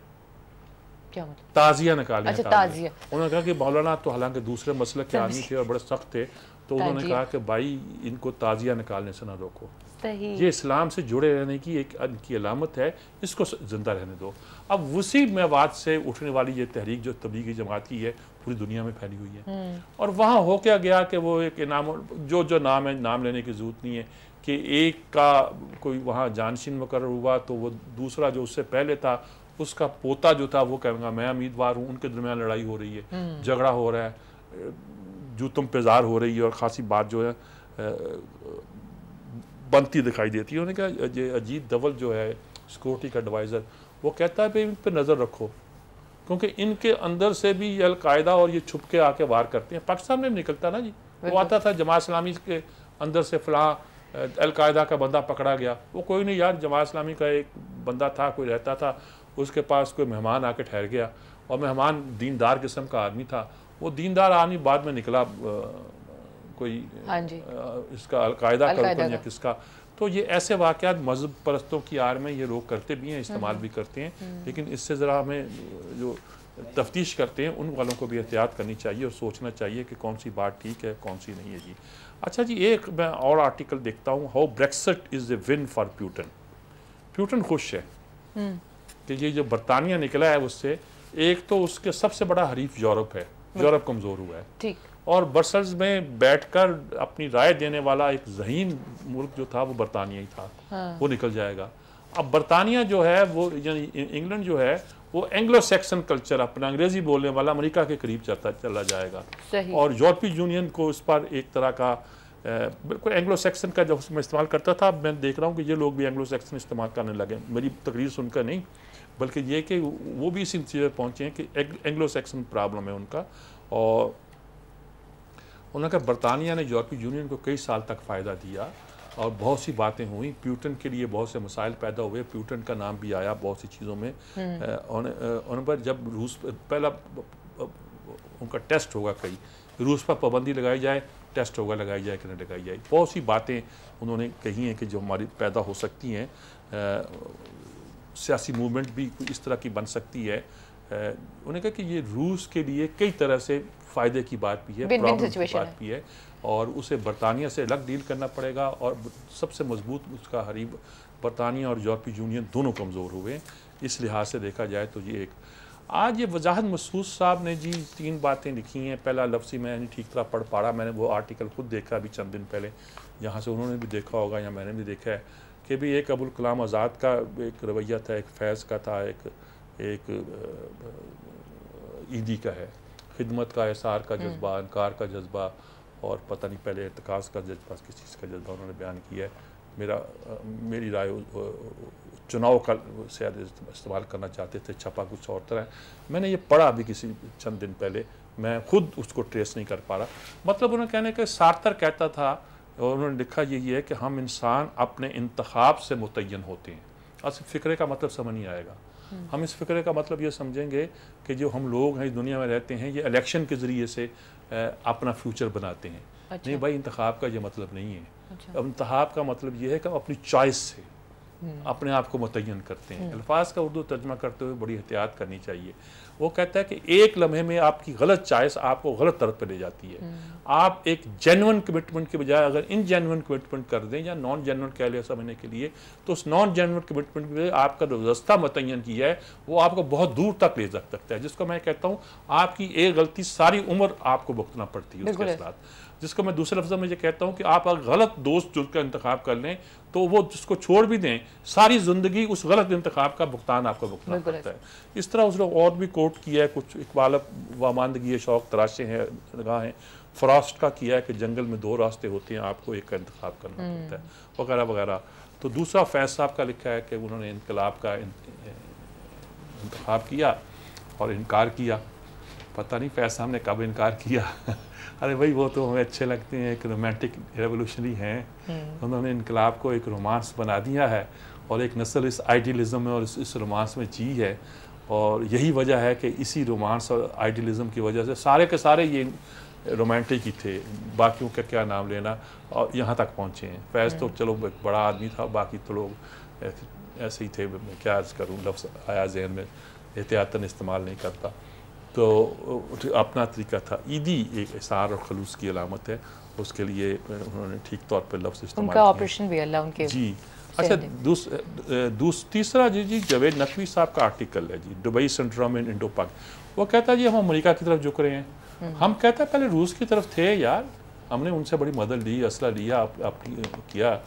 क्या मतलब? ताजिया निकाले। अच्छा, ताजिया। उन्होंने कहा कि मौलाना तो हालांकि दूसरे मसले के आदमी थे और बड़े सख्त थे, तो उन्होंने कहा कि भाई इनको ताजिया निकालने से ना रोको, ये इस्लाम से जुड़े रहने की एक इनकी अलामत है, इसको जिंदा रहने दो। अब उसी मेवात से उठने वाली ये तहरीक जो तबलीगी जमात की है पूरी दुनिया में फैली हुई है। और वहाँ हो क्या गया कि वो एक नाम जो जो नाम है, नाम लेने की जरूरत नहीं है, कि एक का कोई वहाँ जानशीन मुकर्रर हुआ तो वो दूसरा जो उससे पहले था उसका पोता जो था वो कहेगा मैं उम्मीदवार हूँ, उनके दरमियान लड़ाई हो रही है, झगड़ा हो रहा है, जूतों पे ज़ार हो रही है और खासी बात जो है बनती दिखाई देती है। उन्होंने कहा ये अजीत दवल जो है सिक्योरिटी का एडवाइज़र, वो कहता है भाई इन पर नज़र रखो क्योंकि इनके अंदर से भी ये अलकायदा और ये छुप के आके वार करते हैं। पाकिस्तान में निकलता ना जी, वो आता था जमात इस्लामी के अंदर से फलां अलकायदा का बंदा पकड़ा गया, वो कोई नहीं यार जमात इस्लामी का एक बंदा था, कोई रहता था, उसके पास कोई मेहमान आके ठहर गया और मेहमान दीनदार किस्म का आदमी था, वो दीनदार आदमी बाद में निकला आ, कोई आ, इसका अलकायदा का रुकन या किसका। तो ये ऐसे वाक़यात मजहब परस्तों की आड़ में ये लोग करते भी हैं, इस्तेमाल भी करते हैं, लेकिन इससे ज़रा हमें जो तफ्तीश करते हैं उन वालों को भी एहतियात करनी चाहिए और सोचना चाहिए कि कौन सी बात ठीक है कौन सी नहीं है जी। अच्छा जी, एक मैं और आर्टिकल देखता हूँ, how Brexit is a win for Putin. Putin खुश है कि ये जो बरतानिया निकला है उससे, एक तो उसके सबसे बड़ा हरीफ यूरोप है, यूरोप कमज़ोर हुआ है ठीक, और ब्रसेल्स में बैठकर अपनी राय देने वाला एक जहीन मुल्क जो था वो बरतानिया ही था, हाँ। वो निकल जाएगा। अब बरतानिया जो है वो यानी इंग्लैंड जो है वो एंग्लो सैक्सन कल्चर अपना अंग्रेजी बोलने वाला अमेरिका के करीब चलता चला जाएगा, और यूरोपीय यूनियन को इस पर एक तरह का बिल्कुल एंग्लो सैक्सन का जब उसमें इस्तेमाल करता था, मैं देख रहा हूँ कि ये लोग भी एंग्लो सैक्सन इस्तेमाल करने लगे। मेरी तकरीर सुनकर नहीं बल्कि ये कि वो भी इस नतीजे पर पहुँचे हैं कि एंग्लो सैक्सन प्रॉब्लम है उनका। और उन्होंने कहा बरतानिया ने यूरोपीय यूनियन को कई साल तक फ़ायदा दिया और बहुत सी बातें हुई, प्यूटन के लिए बहुत से मसाइल पैदा हुए, प्यूटन का नाम भी आया बहुत सी चीज़ों में। उन पर जब रूस पहला उनका टेस्ट होगा, कई रूस पर पाबंदी लगाई जाए, टेस्ट होगा लगाई जाए कि नहीं लगाई जाए, बहुत सी बातें उन्होंने कही हैं कि जो हमारी पैदा हो सकती हैं। सियासी मूवमेंट भी इस तरह की बन सकती है। उन्होंने कहा कि ये रूस के लिए कई तरह से फ़ायदे की बात भी है, प्रॉब्लम की बात भी है, और उसे बरतानिया से अलग डील करना पड़ेगा। और सबसे मजबूत उसका हरीब बरतानिया और यूरोपीय यूनियन दोनों कमज़ोर हुए, इस लिहाज से देखा जाए तो ये एक। आज ये वजाहत महसूस साहब ने जी तीन बातें लिखी हैं, पहला लफ्ज़ी मैं नहीं ठीक तरह पढ़ पा रहा, मैंने वो आर्टिकल खुद देखा अभी चंद दिन पहले, यहाँ से उन्होंने भी देखा होगा या मैंने भी देखा है, कि भी एक अबुल कलाम आज़ाद का एक रवैया था, एक फैज़ का था, एक एक ईदी का है, खिदमत का, एसार का जज्बा, इनकार का जज्बा, और पता नहीं पहले एतकाज़ का जज्बा, किस चीज़ का जज्बा उन्होंने बयान किया है। मेरा मेरी राय चुनाव का शायद इस्तेमाल करना चाहते थे, छपा कुछ और तरह। मैंने ये पढ़ा अभी किसी चंद दिन पहले, मैं खुद उसको ट्रेस नहीं कर पा रहा। मतलब उन्हें कहने के सार्थर कहता था और उन्होंने लिखा ये ये है कि हम इंसान अपने इंतखाब से मुतय्यन होते हैं। असल फ़िक्रे का मतलब समझ नहीं आएगा। हम इस फ़िक्रे का मतलब ये समझेंगे कि जो हम लोग हैं, इस दुनिया में रहते हैं, ये इलेक्शन के ज़रिए से अपना फ्यूचर बनाते हैं। अच्छा। नहीं भाई, इंतखाब का ये मतलब नहीं है। अच्छा। इंतखाब का मतलब ये है कि हम अपनी चॉइस से अपने आप को मुतय्यन करते हैं। अल्फाज का उर्दू तर्जमा करते हुए बड़ी एहतियात करनी चाहिए। वो कहता है कि एक लम्हे में आपकी गलत चॉइस आपको गलत तरफ पर ले जाती है। आप एक जेन्युइन कमिटमेंट के बजाय अगर इन जेन्युइन कमिटमेंट कर दें या नॉन जेन्युइन कह लिया समझने के लिए, तो उस नॉन जेन्युइन कमिटमेंट के लिए आपका जो रास्ता मुतय्यन किया है वो आपको बहुत दूर तक ले जा सकता है, जिसको मैं कहता हूँ आपकी एक गलती सारी उम्र आपको भुगतना पड़ती है उसके साथ। जिसको मैं दूसरे लफ्ज़ में ये कहता हूँ कि आप अगर गलत दोस्त जुड़कर इंतखाब कर लें तो वो जिसको छोड़ भी दें, सारी ज़िंदगी उस गलत इंतखाब का भुगतान आपको भुगतना पड़ता है। इस तरह उसने और भी कोट किया है, कुछ इकबाल वामानदगी है, शौक तराशें हैं, निगाहें फ्रॉस्ट का किया है कि जंगल में दो रास्ते होते हैं, आपको एक का इंतखाब करना पड़ता है वगैरह वगैरह। तो दूसरा फैज़ साहब का लिखा है कि उन्होंने इनकलाब का इंतखाब किया और इनकार किया। पता नहीं फैज़ साहब ने कब इनकार किया। अरे भाई, वो तो हमें अच्छे लगते हैं, एक रोमांटिक रेवोल्यूशनरी हैं, उन्होंने इनकलाब को एक रोमांस बना दिया है और एक नस्ल इस आइडियलिज्म में और इस, इस रोमांस में जी है। और यही वजह है कि इसी रोमांस और आइडियलिज्म की वजह से सारे के सारे ये रोमांटिक ही थे, बाकियों का क्या नाम लेना, और यहाँ तक पहुँचे हैं। फैज़ तो चलो एक बड़ा आदमी था, बाकी तो लोग ऐसे ही थे, मैं क्या आज करूँ, लफ्ज़ आया जहन में, एहतियातन इस्तेमाल नहीं करता, तो अपना तरीका था। ईदी एक इसार और खलूस की अलामत है, उसके लिए उन्होंने ठीक तौर पर लफ्ज़ इस्तेमाल किया। उनका ऑपरेशन भी अल्लाह उनके जी। अच्छा, दूस, दूस, तीसरा जी जी जावेद नकवी साहब का आर्टिकल है जी, Dubai syndrome in Indo Pak. वो कहता है जी हम अमेरिका की तरफ झुक रहे हैं। हम कहते हैं पहले रूस की तरफ थे यार, हमने उनसे बड़ी मदद ली, असला लिया, किया,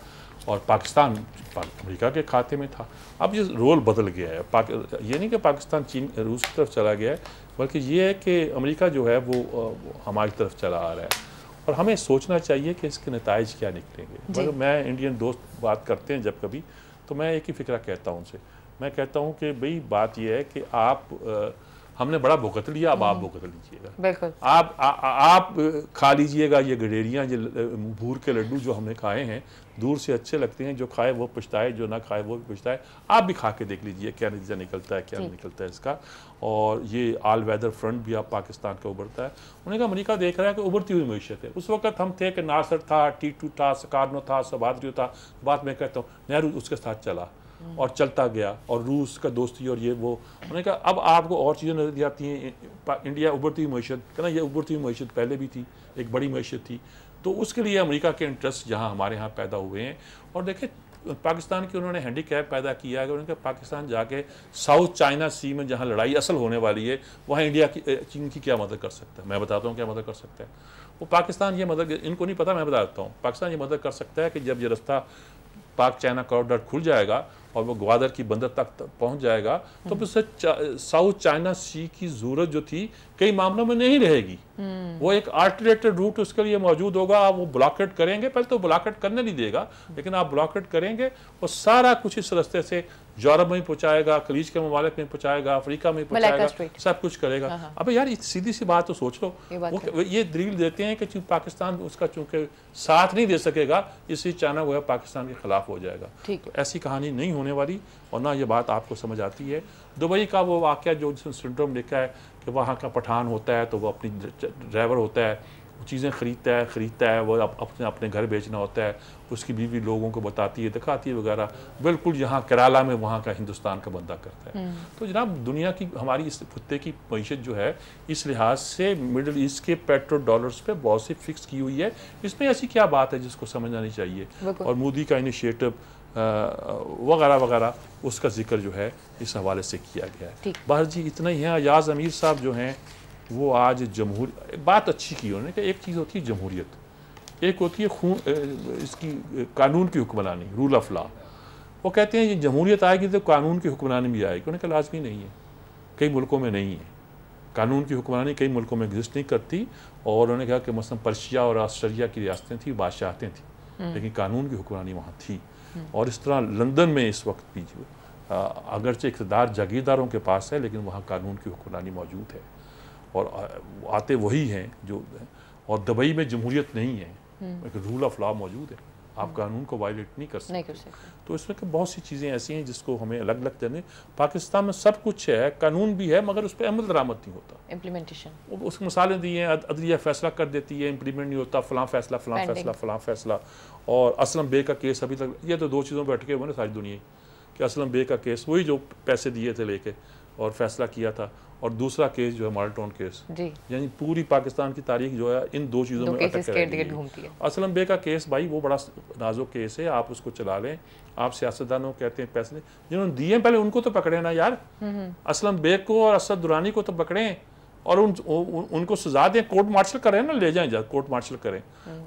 और पाकिस्तान अमेरिका के खाते में था। अब ये रोल बदल गया है। ये नहीं कि पाकिस्तान चीन रूस की तरफ चला गया है, बल्कि ये है कि अमेरिका जो है वो, वो हमारी तरफ चला आ रहा है और हमें सोचना चाहिए कि इसके नताइज क्या निकलेंगे। मगर मैं इंडियन दोस्त बात करते हैं जब कभी, तो मैं एक ही फिक्रा कहता हूँ उनसे, मैं कहता हूँ कि भाई बात यह है कि आप आ, हमने बड़ा भुगत लिया, अब आप भुगत लीजिएगा, आप आ, आ, आप खा लीजिएगा ये गडेरियाँ, ये भूर के लड्डू जो हमने खाए हैं, दूर से अच्छे लगते हैं, जो खाए वो पछताए, जो ना खाए वो भी पछताए। आप भी खा के देख लीजिए क्या नतीजा निकलता है, क्या निकलता है इसका। और ये आल वेदर फ्रंट भी आप पाकिस्तान का उभरता है। उन्होंने कहा अमेरिका देख रहा है कि उभरती हुई मीशत है। उस वक्त हम थे कि नासर था, टीटू था, सकारनो था, सबादरी था। बात मैं कहता हूँ नेहरू उसके साथ चला और चलता गया, और रूस का दोस्ती और ये वो। उन्होंने कहा अब आपको और चीज़ें नजर आती हैं, इंडिया उभरती हुई मीशत, कहना ये उभरती हुई मीशत पहले भी थी, एक बड़ी मीशत थी। तो उसके लिए अमेरिका के इंटरेस्ट जहाँ हमारे यहाँ पैदा हुए हैं। और देखें पाकिस्तान की उन्होंने हैंडीकैप पैदा किया है कि उन्होंने पाकिस्तान जाके साउथ चाइना सी में जहाँ लड़ाई असल होने वाली है, वहाँ इंडिया की चीन की क्या मदद कर सकता है। मैं बताता हूँ क्या मदद कर सकता है वो पाकिस्तान। ये मदद इनको नहीं पता, मैं बताता हूँ। पाकिस्तान ये मदद कर सकता है कि जब ये रास्ता पाक चाइना कॉरिडोर खुल जाएगा और वो ग्वादर की बंदर तक पहुंच जाएगा, तो फिर चा, साउथ चाइना सी की जरूरत जो थी कई मामलों में नहीं रहेगी। वो एक आर्टिलेटेड रूट उसके लिए मौजूद होगा। आप वो ब्लॉकेट करेंगे, पहले तो ब्लॉकेट करने नहीं देगा, लेकिन आप ब्लॉकेट करेंगे और सारा कुछ इस रास्ते से यूरोप में पहुँचाएगा, खलीज के ममालिक में पहुँचाएगा, अफ्रीका में पहुँचाएगा, सब कुछ करेगा। अब यार सीधी सी बात तो सोच लो। वो ये दलील देते हैं कि पाकिस्तान उसका चूँकि साथ नहीं दे सकेगा, इसलिए चाइना वो पाकिस्तान के खिलाफ हो जाएगा। ऐसी कहानी नहीं होने वाली, और ना ये बात आपको समझ आती है। दुबई का वो वाक़या जो सिंड्रोम लिखा है कि वहाँ का पठान होता है तो वो अपनी ड्राइवर होता है, चीज़ें खरीदता है ख़रीदता है वो अपने अपने घर बेचना होता है, उसकी बीवी लोगों को बताती है, दिखाती है वगैरह। बिल्कुल यहाँ केरला में वहाँ का हिंदुस्तान का बंदा करता है। तो जनाब दुनिया की हमारी इस खत्ते की मीशत जो है, इस लिहाज से मिडिल ईस्ट के पेट्रो डॉलर्स पे बहुत सी फिक्स की हुई है। इसमें ऐसी क्या बात है जिसको समझना नहीं चाहिए। और मोदी का इनिशिएटिव वगैरह वगैरह उसका जिक्र जो है इस हवाले से किया गया है। बहर जी इतना ही है। अयाज़ अमीर साहब जो हैं वो आज जमहूर बात अच्छी की उन्होंने कि एक चीज़ होती है जमहूरियत, एक होती है खून इसकी कानून की हुक्मरानी, रूल ऑफ लॉ। वो कहते हैं ये जमहूरियत आएगी तो कानून की हुक्मरानी भी आएगी। उन्होंने कहा लाजमी नहीं है, कई मुल्कों में नहीं है, कानून की हुक्मरानी कई मुल्कों में एग्जिस्ट नहीं करती। और उन्होंने कहा कि मसलन पर्शिया और ऑस्ट्रेलिया की रियासतें थी, बादशाहतें थी, लेकिन कानून की हुक्मरानी वहाँ थी। और इस तरह लंदन में इस वक्त भी अगरचे इक़्तिदार जागीरदारों के पास है लेकिन वहाँ कानून की हुक्मरानी मौजूद है और आते वही हैं जो, और दुबई में जमहूरियत नहीं है, एक रूल ऑफ लॉ मौजूद है, आप कानून को वायलेट नहीं कर सकते, नहीं कर सकते। तो इसमें बहुत सी चीज़ें ऐसी हैं जिसको हमें अलग अलग करने, पाकिस्तान में सब कुछ है, कानून भी है मगर उस पर अमल दरामद नहीं होता, इम्प्लीमेंटेशन, उसके मिसालें दी हैं, अदलिया फैसला कर देती है, इम्प्लीमेंट नहीं होता, फलां फैसला फलां फैसला फलां फैसला, और असलम बे का केस अभी तक, ये तो दो चीज़ों पर अटके हुए ना सारी दुनिया कि असलम बे का केस, वही जो पैसे दिए थे लेके और फैसला किया था, और दूसरा केस जो है माल्टोन केस, यानी पूरी पाकिस्तान की तारीख जो है इन दो चीज़ों दो में अटक कर। असलम बे का केस भाई वो बड़ा नाजुक केस है, आप उसको चला लें, आप सियासतदानों कहते हैं पैसे जिन्होंने दिए पहले उनको तो पकड़े ना यार, असलम बे को और असद दुरानी को तो पकड़ें और उन, उन, उनको सजा दें, कोर्ट मार्शल करें ना, ले जाएं जा कोर्ट मार्शल करें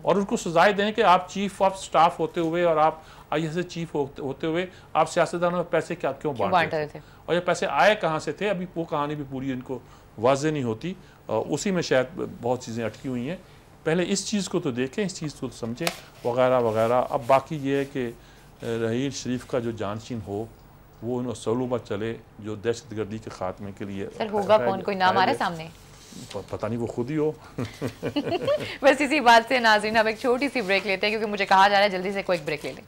और उनको सजाएं दें कि आप चीफ ऑफ स्टाफ होते हुए और आप आई एस चीफ होते हुए आप सियासतदानों में पैसे क्या क्यों बांट रहे थे, और ये पैसे आए कहाँ से थे, अभी वो कहानी भी पूरी इनको वाजे नहीं होती, उसी में शायद बहुत चीज़ें अटकी हुई हैं। पहले इस चीज़ को तो देखें, इस चीज़ को तो समझें वगैरह वगैरह। अब बाकी ये है कि रहील शरीफ का जो जानशीन हो वो इन असूलों पर चले जो दहशतगर्दी के खात्मे के लिए। सर होगा कौन, कोई नाम आ रहा है सामने? पता नहीं, वो खुद ही हो। बस इसी बात से नाज़रीन अब एक छोटी सी ब्रेक लेते हैं क्योंकि मुझे कहा जा रहा है जल्दी से कोई एक ब्रेक ले लें।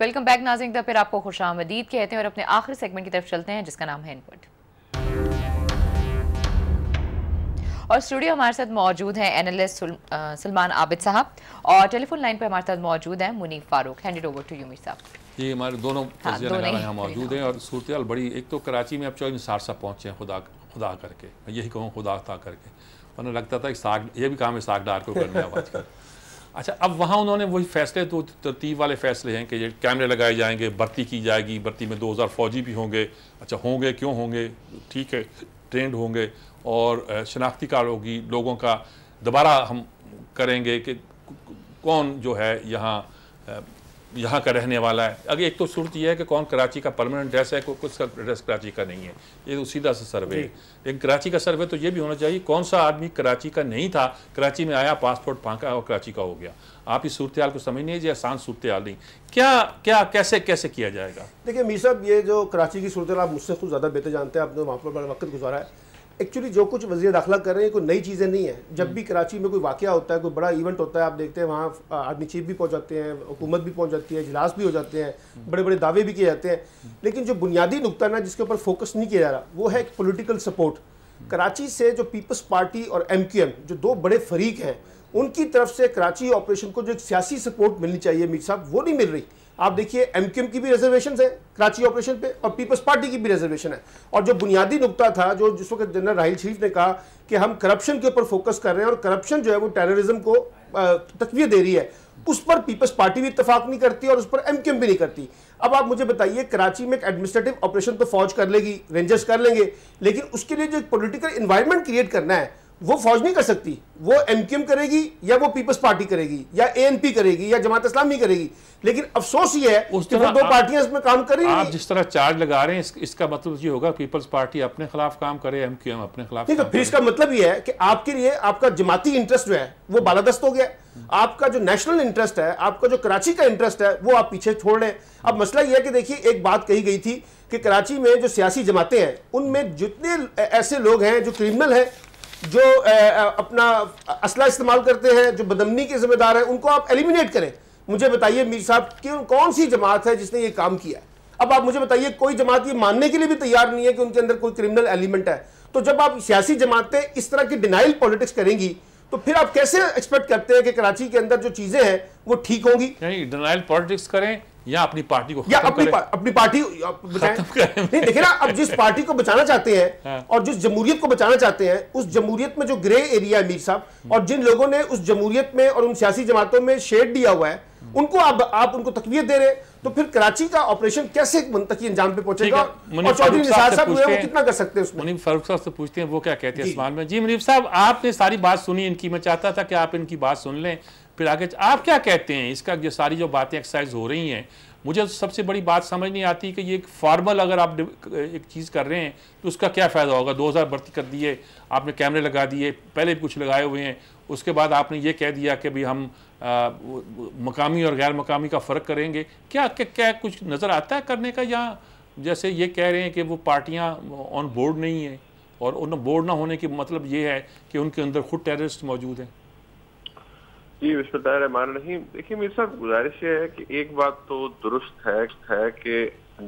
वेलकम बैक नाज़रीन, तब फिर आपको खुश आमदीद कहते हैं और अपने आखिरी सेगमेंट की तरफ चलते हैं जिसका नाम है इनपुट। और स्टूडियो हमारे साथ मौजूद हैं एनालिस्ट सलमान आबिद साहब और टेलीफोन लाइन पर हमारे साथ मौजूद हैं Munif Farooq. Handed over to you Mir साहब। ये हमारे दोनों यहाँ मौजूद हैं और सूरत बड़ी, एक तो कराची में अब चौधरी निसार साहब पहुँचे हैं, खुदा खुदा करके, मैं यही कहूँ खुदा था करके, वरना लगता था इसाक, ये भी काम इसाक डार को करना है आजकल। अच्छा, अब वहाँ उन्होंने वही फैसले तो तरतीब वाले फैसले हैं कि ये कैमरे लगाए जाएंगे, भर्ती की जाएगी, भर्ती में दो हज़ार फौजी भी होंगे। अच्छा होंगे, क्यों होंगे, ठीक है, ट्रेंड होंगे और शनाख्ती कार्ड होगी लोगों का। दोबारा हम करेंगे कि कौन जो है यहाँ यहाँ का रहने वाला है। अगर एक तो सूरत यह है कि कौन कराची का परमानेंट ड्रेस है, कोई कुछ ड्रेस कराची का नहीं है, ये तो सीधा सा सर्वे है। लेकिन कराची का सर्वे तो ये भी होना चाहिए कौन सा आदमी कराची का नहीं था, कराची में आया, पासपोर्ट फाँका और कराची का हो गया। आप इस सूरत हाल को समझने जी, आसान सूरत हाल नहीं, क्या क्या कैसे कैसे किया जाएगा। देखिए मीर साहब, ये जो कराची की सूरत आप मुझसे कुछ ज़्यादा बेहतर जानते हैं, आपने वहाँ पर बड़ा वक्त गुजारा है। एक्चुअली जो कुछ वज़ीर दाखिला कर रहे हैं कोई नई चीज़ें नहीं है। जब भी कराची में कोई वाक़या होता है, कोई बड़ा इवेंट होता है, आप देखते हैं वहाँ आर्मी चीफ भी पहुँच जाते हैं, हुकूमत भी पहुँच जाती है, इजलास भी हो जाते हैं, बड़े बड़े दावे भी किए जाते हैं। लेकिन जो बुनियादी नुकता ना जिसके ऊपर फोकस नहीं किया जा रहा वो है एक पोलिटिकल सपोर्ट। कराची से जो पीपल्स पार्टी और एम क्यू एम जो दो बड़े फरीक हैं उनकी तरफ से कराची ऑपरेशन को जो एक सियासी सपोर्ट मिलनी चाहिए मीर साहब वो नहीं मिल रही। आप देखिए एमक्यूएम की भी रिजर्वेशन है कराची ऑपरेशन पे और पीपल्स पार्टी की भी रिजर्वेशन है। और जो बुनियादी नुकता था जो जिस वक्त जनरल राहिल शरीफ ने कहा कि हम करप्शन के ऊपर फोकस कर रहे हैं और करप्शन जो है वो टेररिज्म को तकवीह दे रही है, उस पर पीपल्स पार्टी भी इतफाक नहीं करती और उस पर एमक्यूएम भी नहीं करती। अब आप मुझे बताइए कराची में एक एडमिनिस्ट्रेटिव ऑपरेशन तो फौज कर लेगी, रेंजर्स कर लेंगे, लेकिन उसके लिए जो एक पोलिटिकल इन्वायरमेंट क्रिएट करना है वो फौज नहीं कर सकती, वो एमक्यूएम करेगी या वो पीपल्स पार्टी करेगी या एएनपी करेगी या जमात इस्लामी करेगी। लेकिन अफसोस ये है उस कि वो दो पार्टियां इसमें काम कर रही हैं। आप जिस तरह चार्ज लगा रहे हैं इस, इसका मतलब ये होगा पीपल्स पार्टी अपने खिलाफ काम करे, एमक्यूएम अपने खिलाफ। ठीक है, फिर इसका मतलब ये है कि आपके लिए आपका जमाती इंटरेस्ट जो है वो बालादस्त हो गया, आपका जो नेशनल इंटरेस्ट है, आपका जो कराची का इंटरेस्ट है वो आप पीछे छोड़ रहे हैं। अब मसला यह है कि देखिए एक बात कही गई थी कि कराची में जो सियासी जमातें हैं उनमें जितने ऐसे लोग हैं जो क्रिमिनल हैं, जो अपना असला इस्तेमाल करते हैं, जो बदमनी के जिम्मेदार हैं, उनको आप एलिमिनेट करें। मुझे बताइए मीर साहब कि कौन सी जमात है जिसने ये काम किया। अब आप मुझे बताइए कोई जमात ये मानने के लिए भी तैयार नहीं है कि उनके अंदर कोई क्रिमिनल एलिमेंट है। तो जब आप सियासी जमातें इस तरह की डिनाइल पॉलिटिक्स करेंगी तो फिर आप कैसे एक्सपेक्ट करते हैं कि कराची के अंदर जो चीज़ें हैं वो ठीक होंगी। डिनाइल पॉलिटिक्स करें या अपनी पार्टी को या अपनी पा, अपनी पार्टी बचाएं। नहीं देखिए ना, अब जिस पार्टी को बचाना चाहते हैं हाँ। और जिस जमहूरियत को बचाना चाहते हैं उस जमहूरियत में जो ग्रे एरिया है मीर साहब और जिन लोगों ने उस जमहूरियत में और उन सियासी जमातों में शेड दिया हुआ है उनको आप आप उनको तकवीयत दे रहे हैं, तो फिर कराची का ऑपरेशन कैसे मुंतकी अंजाम पे पहुंचेगा। और चौधरी निसार साहब वो कितना कर सकते हैं उसमें। मुनीब फारूक साहब से पूछते हैं वो क्या कहते हैं इस मामले में। जी मुनीब साहब, आपने सारी बात सुनी इनकी, मैं चाहता था कि आप इनकी बात सुन लें फिर आगे आप क्या कहते हैं इसका, जो सारी जो बातें एक्सरसाइज हो रही हैं, मुझे सबसे बड़ी बात समझ नहीं आती कि ये एक फॉर्मल अगर आप एक चीज़ कर रहे हैं तो उसका क्या फ़ायदा होगा। दो हज़ार भर्ती कर दिए आपने, कैमरे लगा दिए, पहले भी कुछ लगाए हुए हैं, उसके बाद आपने ये कह दिया कि भाई हम आ, मकामी और गैर मकामी का फ़र्क करेंगे। क्या, क्या क्या कुछ नज़र आता है करने का, या जैसे ये कह रहे हैं कि वो पार्टियाँ ऑन बोर्ड नहीं हैं, और उन बोर्ड ना होने की मतलब ये है कि उनके अंदर खुद टेररिस्ट मौजूद हैं। जी बिस्मिल्लाहिर्रहमान रहीम। देखिए मेरे साथ गुजारिश ये है कि एक बात तो दुरुस्त है है कि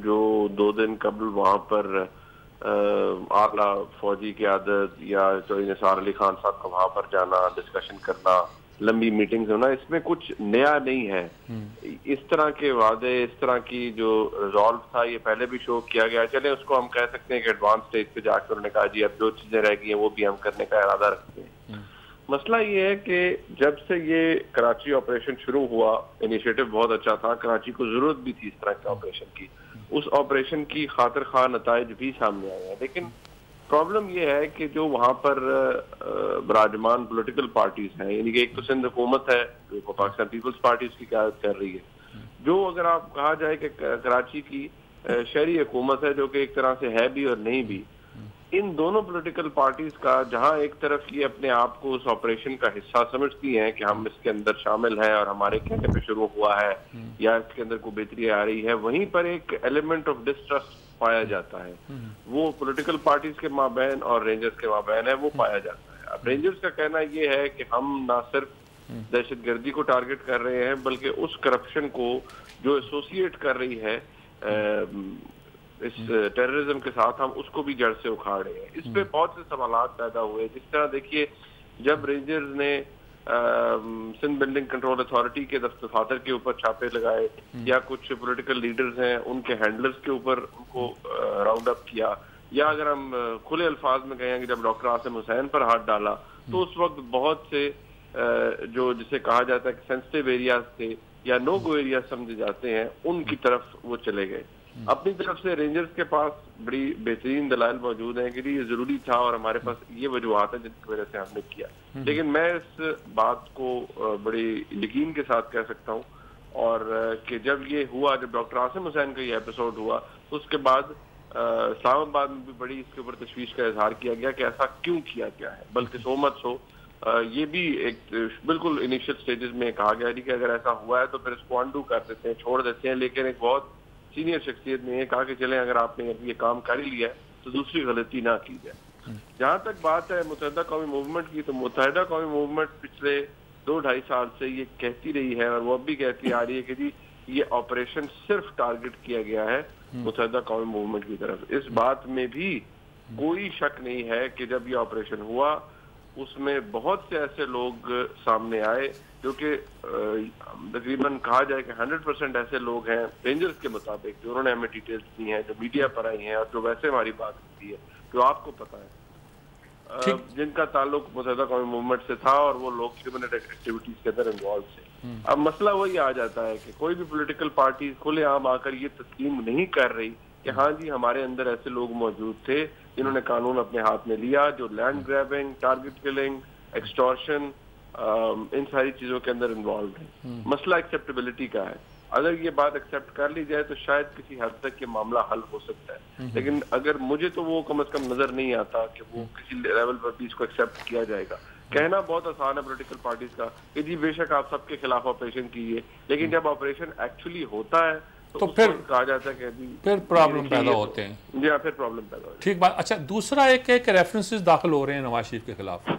जो दो दिन कबल वहाँ पर आला फौजी की आदत या चौधरी निसार अली खान साहब का वहाँ पर जाना, डिस्कशन करना, लंबी मीटिंग्स होना, इसमें कुछ नया नहीं है। इस तरह के वादे, इस तरह की जो रिजॉल्व था, ये पहले भी शो किया गया। चले उसको हम कह सकते हैं कि एडवांस स्टेज पे जाकर उन्होंने कहा जी अब जो चीजें रह गई हैं वो भी हम करने का इरादा रखते हैं। मसला ये है कि जब से ये कराची ऑपरेशन शुरू हुआ, इनिशिएटिव बहुत अच्छा था, कराची को जरूरत भी थी इस तरह के ऑपरेशन की, उस ऑपरेशन की खातिर खा नताइज भी सामने आए हैं। लेकिन प्रॉब्लम ये है कि जो वहाँ पर विराजमान पॉलिटिकल पार्टीज हैं, यानी कि एक तो सिंध हुकूमत है जो पाकिस्तान पीपल्स पार्टी उसकी क्यादत कर रही है, जो अगर आप कहा जाए कि कराची की शहरी हुकूमत है जो कि एक तरह से है भी और नहीं भी, इन दोनों पॉलिटिकल पार्टीज का जहां एक तरफ ये अपने आप को उस ऑपरेशन का हिस्सा समझती हैं कि हम इसके अंदर शामिल हैं और हमारे कहने पे शुरू हुआ है या इसके अंदर कोई बेहतरी आ रही है, वहीं पर एक एलिमेंट ऑफ डिस्ट्रस्ट पाया जाता है। वो पॉलिटिकल पार्टीज के माबैन और रेंजर्स के माबैन है, वो पाया जाता है। अब रेंजर्स का कहना ये है कि हम ना सिर्फ दहशतगर्दी को टारगेट कर रहे हैं बल्कि उस करप्शन को जो एसोसिएट कर रही है ए, इस टेररिज्म के साथ, हम उसको भी जड़ से उखाड़ रहे हैं। इस पे बहुत से सवाल पैदा हुए। जिस तरह देखिए जब रेंजर्स ने सिंध बिल्डिंग कंट्रोल अथॉरिटी के दफ्तर के ऊपर छापे लगाए या कुछ पॉलिटिकल लीडर्स हैं उनके हैंडलर्स के ऊपर उनको राउंड अप किया, या अगर हम खुले अल्फाज में कहें कि जब डॉक्टर आसिम हुसैन पर हाथ डाला तो उस वक्त बहुत से जो जिसे कहा जाता है कि सेंसिटिव एरियाज थे या नो गो एरिया समझे जाते हैं, उनकी तरफ वो चले गए। अपनी तरफ से रेंजर्स के पास बड़ी बेहतरीन दलाल मौजूद हैं कि ये जरूरी था और हमारे पास ये वजूहत है जिनकी वजह से हमने किया। लेकिन मैं इस बात को बड़ी यकीन के साथ कह सकता हूँ और कि जब ये हुआ, जब डॉक्टर आसिम हुसैन का ये एपिसोड हुआ, तो उसके बाद इस्लामाबाद में भी बड़ी इसके ऊपर तशवीश का इजहार किया गया कि ऐसा क्यों किया गया है, बल्कि सो मच सो ये भी एक बिल्कुल इनिशियल स्टेजेस में कहा गया कि अगर ऐसा हुआ है तो फिर इसको अंडू कर देते हैं, छोड़ देते हैं। लेकिन एक बहुत सीनियर शख्सियत ने कहा कि चलें अगर आपने ये काम कर ही लिया है तो दूसरी गलती ना की जाए। जहाँ तक बात है मुत्तहिदा कौमी मूवमेंट की, तो मुत्तहिदा कौमी मूवमेंट पिछले दो ढाई साल से ये कहती रही है और वो अब भी कहती आ रही है कि जी ये ऑपरेशन सिर्फ टारगेट किया गया है मुत्तहिदा कौमी मूवमेंट की तरफ। इस बात में भी कोई शक नहीं है कि जब ये ऑपरेशन हुआ उसमें बहुत से ऐसे लोग सामने आए जो कि तकरीबन कहा जाए कि सौ परसेंट ऐसे लोग हैं रेंजर्स के मुताबिक जो उन्होंने हमें डिटेल्स दी हैं, जो मीडिया पर आई हैं और जो वैसे हमारी बात होती है, जो आपको पता है, जिनका ताल्लुक मुत्तहिदा कौमी मूवमेंट से था और वो लोग ह्यूमन एक्टिविटीज के अंदर इन्वॉल्व थे। अब मसला वही आ जाता है कि कोई भी पॉलिटिकल पार्टी खुलेआम आकर ये तस्लीम नहीं कर रही कि हाँ जी हमारे अंदर ऐसे लोग मौजूद थे जिन्होंने कानून अपने हाथ में लिया, जो land grabbing, target killing, extortion, इन सारी चीजों के अंदर इन्वॉल्व है। मसला एक्सेप्टेबिलिटी का है। अगर ये बात एक्सेप्ट कर ली जाए तो शायद किसी हद तक ये मामला हल हो सकता है, लेकिन अगर मुझे तो वो कम अज कम नजर नहीं आता कि वो किसी लेवल पर भी इसको एक्सेप्ट किया जाएगा। कहना बहुत आसान है पॉलिटिकल पार्टीज का कि जी बेशक आप सबके खिलाफ ऑपरेशन कीजिए, लेकिन जब ऑपरेशन एक्चुअली होता है तो, तो फिर कहा जाता है कि फिर प्रॉब्लम पैदा होते हैं। जी हाँ, फिर प्रॉब्लम पैदा होती है। ठीक बात। अच्छा, दूसरा एक है कि रेफरेंसेज दाखिल हो रहे हैं नवाज शरीफ के खिलाफ,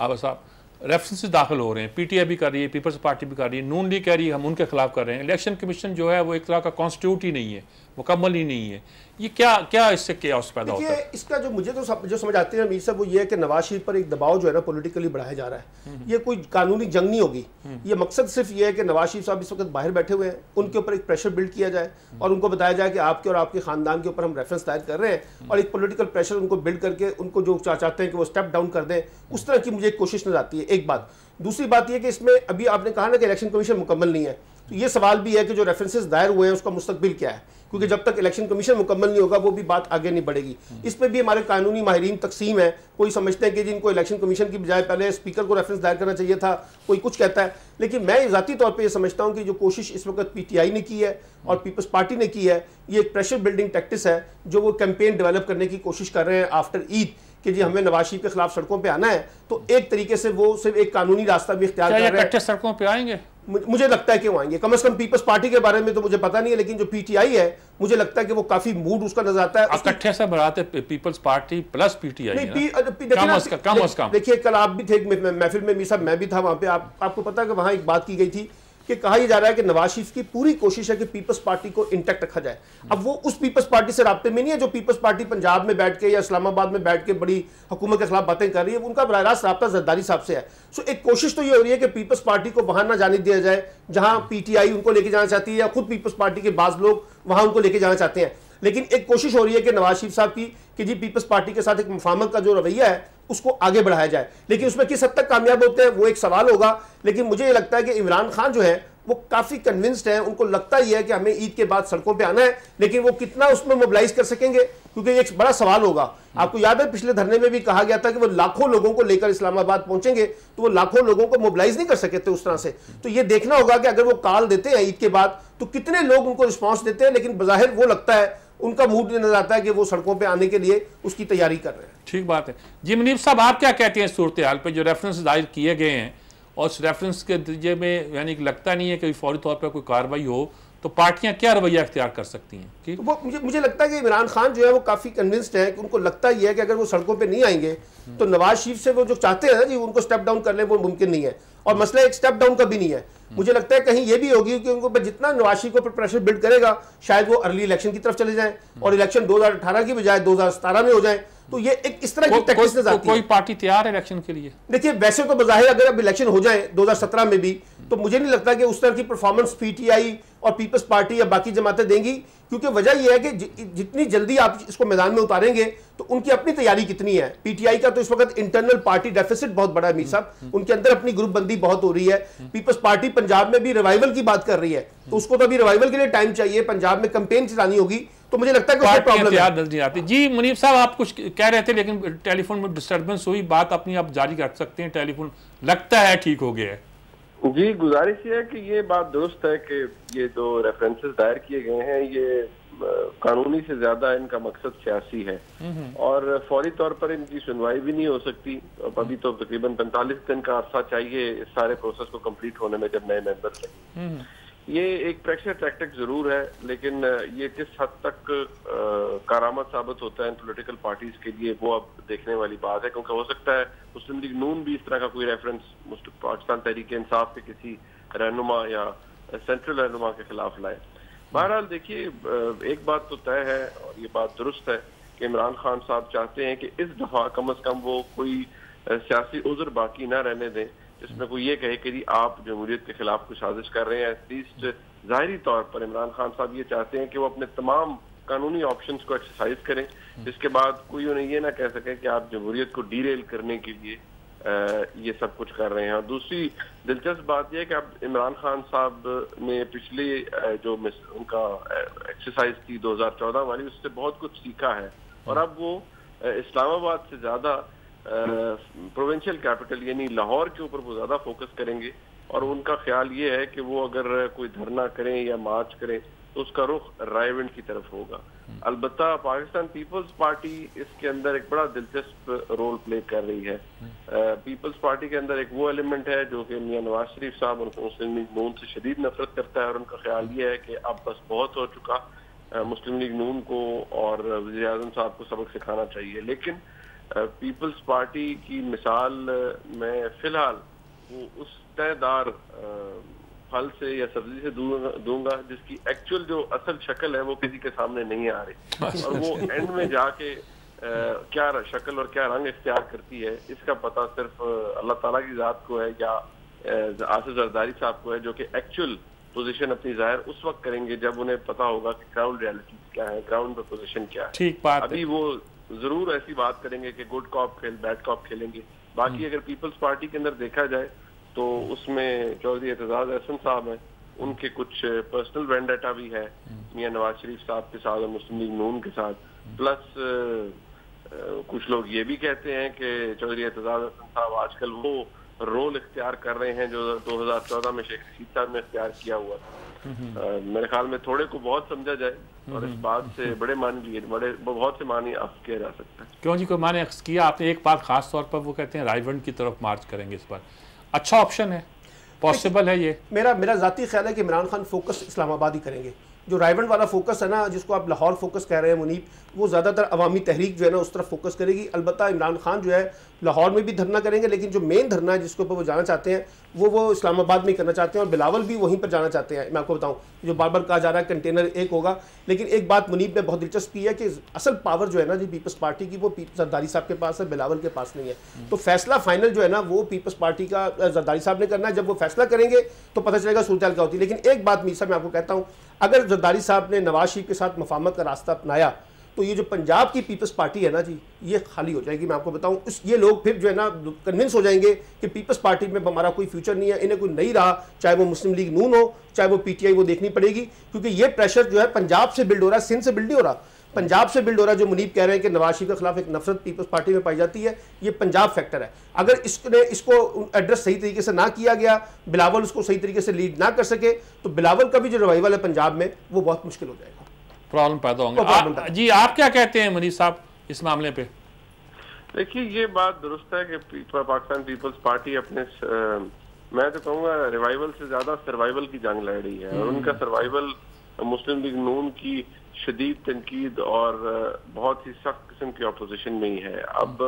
आबा साहब रेफरेंसेस दाखिल हो रहे हैं, पीटीआई भी कर रही है, पीपल्स पार्टी भी कर रही है, नून लीग कह रही है हम उनके खिलाफ कर रहे हैं, इलेक्शन कमीशन जो है वो एक तरह का कॉन्स्टिट्यूट ही नहीं है, मुकम्मल ही नहीं है। ये क्या क्या इससे केओस पैदा होता है? इसका जो मुझे तो सब, जो समझ आती है अमीर साहब वो ये है कि नवाज शरीफ पर एक दबाव जो है ना पॉलिटिकली बढ़ाया जा रहा है। ये कोई कानूनी जंग नहीं होगी, ये मकसद सिर्फ ये है कि नवाज शरीफ साहब इस वक्त बाहर बैठे हुए हैं, उनके ऊपर एक प्रेशर बिल्ड किया जाए और उनको बताया जाए कि आपके और आपके खानदान के ऊपर हम रेफरेंस दायर कर रहे हैं और एक पोलिटिकल प्रेशर उनको बिल्ड करके उनको जो चाहते हैं कि वो स्टेप डाउन कर दें, उस तरह की मुझे कोशिश नजर आती है। एक बात। दूसरी बात यह कि इसमें अभी आपने कहा ना कि इलेक्शन कमीशन मुकम्मल नहीं है, तो ये सवाल भी है कि जो रेफरेंसेस दायर हुए हैं उसका मुस्तकबिल क्या है। क्योंकि जब तक इलेक्शन कमीशन मुकम्मल नहीं होगा वो भी बात आगे नहीं बढ़ेगी। इस पर भी हमारे कानूनी माहिरीन तकसीम है, कोई समझते हैं कि जिनको इलेक्शन कमीशन की बजाय पहले स्पीकर को रेफरेंस दायर करना चाहिए था, कोई कुछ कहता है। लेकिन मैं ज़ाती तौर पर यह समझता हूँ कि जो कोशिश इस वक्त पी टी आई ने की है और पीपल्स पार्टी ने की है, ये एक प्रेशर बिल्डिंग टैक्टिस है जो वो कैंपेन डेवलप करने की कोशिश कर रहे हैं आफ्टर ईद कि जी हमें नवाज शरीफ के खिलाफ सड़कों पे आना है, तो एक तरीके से वो सिर्फ एक कानूनी रास्ता भी इख्तियार कर रहे हैं। सड़कों पे आएंगे मुझे लगता है कि वो आएंगे, कम से कम पीपल्स पार्टी के बारे में तो मुझे पता नहीं है, लेकिन जो पीटीआई है मुझे लगता है कि वो काफी मूड उसका नजर आता है। इकट्ठे से भराते पीपल्स पार्टी प्लस पीटीआई कम। देखिए कल आप भी थे महफिल में, मैं भी था वहाँ पे, आपको पता है कि वहाँ एक बात की गई थी कि कहा ही जा रहा है कि नवाज शरीफ की पूरी कोशिश है कि पीपल्स पार्टी को इंटैक्ट रखा जाए। अब वो उस पीपल्स पार्टी से राब्ते में नहीं है जो पीपल्स पार्टी पंजाब में बैठ के या इस्लामाबाद में बैठ के बड़ी हुकूमत के खिलाफ बातें कर रही है, उनका बराह रास्त राब्ता जरदारी साहब से है। सो एक कोशिश तो ये हो रही है कि पीपल्स पार्टी को वहां ना जाने दिया जाए जहां पीटीआई उनको लेके जाना चाहती है या खुद पीपल्स पार्टी के बाज लोग वहां उनको लेके जाना चाहते हैं। लेकिन एक कोशिश हो रही है कि नवाज शरीफ साहब की कि जी पीपल्स पार्टी के साथ एक मुफाहमत का जो रवैया है उसको आगे बढ़ाया जाए, लेकिन उसमें किस हद तक कामयाब होते हैं वो एक सवाल होगा। लेकिन मुझे ये लगता है कि इमरान खान जो है वो काफ़ी कन्विंस्ड है, उनको लगता ही है कि हमें ईद के बाद सड़कों पे आना है, लेकिन वो कितना उसमें मोबिलाइज कर सकेंगे क्योंकि एक बड़ा सवाल होगा। आपको याद है पिछले धरने में भी कहा गया था कि वो लाखों लोगों को लेकर इस्लामाबाद पहुंचेंगे, तो वो लाखों लोगों को मोबिलाइज नहीं कर सके थे उस तरह से। तो ये देखना होगा कि अगर वो कॉल देते हैं ईद के बाद तो कितने लोग उनको रिस्पॉन्स देते हैं, लेकिन बज़ाहिर वो लगता है उनका मूड नजर आता है कि वो सड़कों पे आने के लिए उसकी तैयारी कर रहे हैं। ठीक बात है जी। मुनीब साहब आप क्या कहते हैं सूरत हाल पे जो रेफरेंस दायर किए गए हैं और उस रेफरेंस के नतीजे में यानी लगता नहीं है कि फौरी तौर पर कोई कार्रवाई हो, तो पार्टियां क्या रवैया अख्तियार कर सकती हैं? कि तो वो मुझे मुझे लगता है कि इमरान खान जो है वो काफ़ी कन्विंस्ड है कि उनको लगता ही है कि अगर वो सड़कों पे नहीं आएंगे तो नवाज शरीफ से वो जो चाहते हैं ना जी उनको स्टेप डाउन कर लें वो मुमकिन नहीं है। और मसला एक स्टेप डाउन का भी नहीं है, मुझे लगता है कहीं ये भी होगी कि उनको जितना नवाज शरीफ को प्रेशर बिल्ड करेगा शायद वो अर्ली इलेक्शन की तरफ चले जाएं और इलेक्शन दो हज़ार अठारह की बजाय दो हज़ार सतारह में हो जाए। तो ये एक इस तरह की टैक्टिक्स नजर आती है। कोई पार्टी तैयार है इलेक्शन के लिए? देखिए वैसे तो बजाहिर अगर अब इलेक्शन हो जाए दो हज़ार सत्रह में भी तो मुझे नहीं लगता कि उस तरह की परफॉर्मेंस पीटीआई और पीपल्स पार्टी या बाकी जमातें देंगी, क्योंकि वजह यह है कि जि जितनी जल्दी आप इसको मैदान में उतारेंगे तो उनकी अपनी तैयारी कितनी है। पीटीआई का तो इस वक्त इंटरनल पार्टी डेफिसिट बहुत बड़ा है मीर साहब, उनके अंदर अपनी ग्रुपबंदी बहुत हो रही है। पीपल्स पार्टी पंजाब में भी रिवाइवल की बात कर रही है, तो उसको तो अभी रिवाइवल के लिए टाइम चाहिए, पंजाब में कंपेन चलानी होगी, तो मुझे लगता है कि प्रॉब्लम याद नहीं आती जी। मुनीब साहब आप कुछ कह रहे थे लेकिन टेलीफोन में डिस्टर्बेंस हुई, बात अपनी आप जारी रख सकते हैं, टेलीफोन लगता है ठीक हो गया है। जी गुजारिश ये है कि ये बात दुरुस्त है कि ये जो रेफरेंसेस दायर किए गए हैं ये कानूनी से ज्यादा इनका मकसद सियासी है और फौरी तौर पर इनकी सुनवाई भी नहीं हो सकती। अभी तो तकरीबन पैंतालीस दिन का अरसा चाहिए इस सारे प्रोसेस को कम्प्लीट होने में जब नए मेंबर्स लगे। ये एक प्रेशर टैक्टिक जरूर है, लेकिन ये किस हद तक कारामद साबित होता है पॉलिटिकल पार्टीज के लिए वो अब देखने वाली बात है, क्योंकि हो सकता है मुस्लिम लीग नून भी इस तरह का कोई रेफरेंस पाकिस्तान तहरीक इंसाफ के किसी रहनुमा या सेंट्रल रहनुमा के खिलाफ लाए। बहरहाल देखिए एक बात तो तय है और ये बात दुरुस्त है कि इमरान खान साहब चाहते हैं कि इस दफा कम अज कम वो कोई सियासी उजर बाकी ना रहने दें जिसमें कोई ये कहे कि जी आप जमहूरियत के खिलाफ कोई साजिश कर रहे हैं। एटलीस्ट जाहिरी तौर पर इमरान खान साहब ये चाहते हैं कि वो अपने तमाम कानूनी ऑप्शंस को एक्सरसाइज करें, जिसके बाद कोई उन्हें ये ना कह सके कि आप जमहूरियत को डीरेल करने के लिए आ, ये सब कुछ कर रहे हैं। और दूसरी दिलचस्प बात यह है कि अब इमरान खान साहब ने पिछले जो उनका एक्सरसाइज थी दो हजार चौदह वाली उससे बहुत कुछ सीखा है और अब वो इस्लामाबाद से ज्यादा प्रोविंशियल कैपिटल यानी लाहौर के ऊपर वो ज्यादा फोकस करेंगे और उनका ख्याल ये है कि वो अगर कोई धरना करें या मार्च करें तो उसका रुख रायविंड की तरफ होगा। अलबत्ता पाकिस्तान पीपल्स पार्टी इसके अंदर एक बड़ा दिलचस्प रोल प्ले कर रही है। पीपल्स पार्टी के अंदर एक वो एलिमेंट है जो कि मियां नवाज शरीफ साहब उनको मुस्लिम लीग नून से शदीद नफरत करता है और उनका ख्याल ये है कि अब बस बहुत हो चुका, मुस्लिम लीग नून को और वज़ीर-ए-आज़म साहब को सबक सिखाना चाहिए। लेकिन पीपल्स पार्टी की मिसाल में फिलहाल वो उस तयदार फल से या सब्जी से दूंगा जिसकी एक्चुअल जो असल शक्ल है वो किसी के सामने नहीं आ रही और वो एंड में जाके आ, क्या शक्ल और क्या रंग इख्तियार करती है इसका पता सिर्फ अल्लाह ताला की जात को है या आसिफ जरदारी साहब को है, जो कि एक्चुअल पोजीशन अपनी जाहिर उस वक्त करेंगे जब उन्हें पता होगा कि ग्राउंड रियलिटी क्या है, ग्राउंड पर पोजीशन क्या है। ठीक बात अभी वो जरूर ऐसी बात करेंगे कि गुड कॉप खेल बैड कॉप खेलेंगे। बाकी अगर पीपल्स पार्टी के अंदर देखा जाए तो उसमें चौधरी एतजाज अहसन साहब हैं, उनके कुछ पर्सनल वेंडेटा भी है मियां नवाज शरीफ साहब के साथ और मुस्लिम लीग नून के साथ। प्लस कुछ लोग ये भी कहते हैं कि चौधरी एतजाज अहसन साहब आजकल वो रोल इख्तियार कर रहे हैं जो दो हजार चौदह में शेख रशीद साहब ने इख्तियार किया हुआ था। मेरे ख्याल में थोड़े को बहुत समझा जाए और इस बात से बड़े मान लिए बड़े बहुत से मानी अक्स किया जा सकता है। क्यों जी कोई मानी अक्स किया आपने? एक बात खास तौर पर वो कहते हैं रायवंड की तरफ मार्च करेंगे, इस बार अच्छा ऑप्शन है, पॉसिबल है ये? मेरा मेरा ज़ाती ख्याल है कि इमरान खान फोकस इस्लामाबाद ही करेंगे। जो रायवंड वाला फोकस है ना, जिसको आप लाहौर फोकस कह रहे हैं मुनीब, वो ज़्यादातर अवामी तहरीक जो है ना उस तरफ फोकस करेगी। अलबत्ता इमरान खान जो है लाहौर में भी धरना करेंगे, लेकिन जो मेन धरना है जिसके ऊपर वो जाना चाहते हैं वो वो इस्लामाबाद में करना चाहते हैं। और बिलावल भी वहीं पर जाना चाहते हैं। मैं आपको बताऊँ, जो बार बार कहा जा रहा है कंटेनर एक होगा, लेकिन एक बात मुनीब ने बहुत दिलचस्प की है कि असल पावर जो है ना जी पीपल्स पार्टी की वो जरदारी साहब के पास है, बिलावल के पास नहीं है। तो फैसला फाइनल जो है ना वो पीपल्स पार्टी का जरदारी साहब ने करना है। जब वो फैसला करेंगे तो पता चलेगा सूरत क्या होती है। लेकिन एक बात मीसा मैं आपको कहता हूँ, अगर जरदारी साहब ने नवाज शरीफ के साथ मफामत का रास्ता अपनाया तो ये जो पंजाब की पीपल्स पार्टी है ना जी ये खाली हो जाएगी। मैं आपको बताऊं, उस ये लोग फिर जो है ना कन्विंस हो जाएंगे कि पीपल्स पार्टी में हमारा कोई फ्यूचर नहीं है, इन्हें कोई नहीं रहा, चाहे वो मुस्लिम लीग नून हो चाहे वो पीटीआई, वो देखनी पड़ेगी। क्योंकि ये प्रेशर जो है पंजाब से बिल्ड हो रहा है, सिंध से बिल्ड हो रहा, पंजाब से बिल्ड हो रहा है। जो मुनीब कह रहे हैं कि नवाज शरीफ के खिलाफ एक नफरत पीपल्स पार्टी में पाई जाती है, ये पंजाब फैक्टर है। अगर इसने इसको एड्रेस सही तरीके से ना किया गया, बिलावल उसको सही तरीके से लीड ना कर सके, तो बिलावल का भी जो रिवाइवल है पंजाब में वो बहुत मुश्किल हो जाएगा, प्रॉब्लम पैदा होंगे। जी आप क्या कहते हैं मुनीब साहब इस मामले पे? देखिए ये बात दुरुस्त है कि पाकिस्तान पीपल्स पार्टी अपने आ, मैं तो कहूँगा रिवाइवल से ज्यादा सर्वाइवल की जंग लड़ रही है। और उनका सर्वाइवल मुस्लिम लीग नून की शदीद तनकीद और बहुत ही सख्त किस्म की अपोजिशन में ही है। अब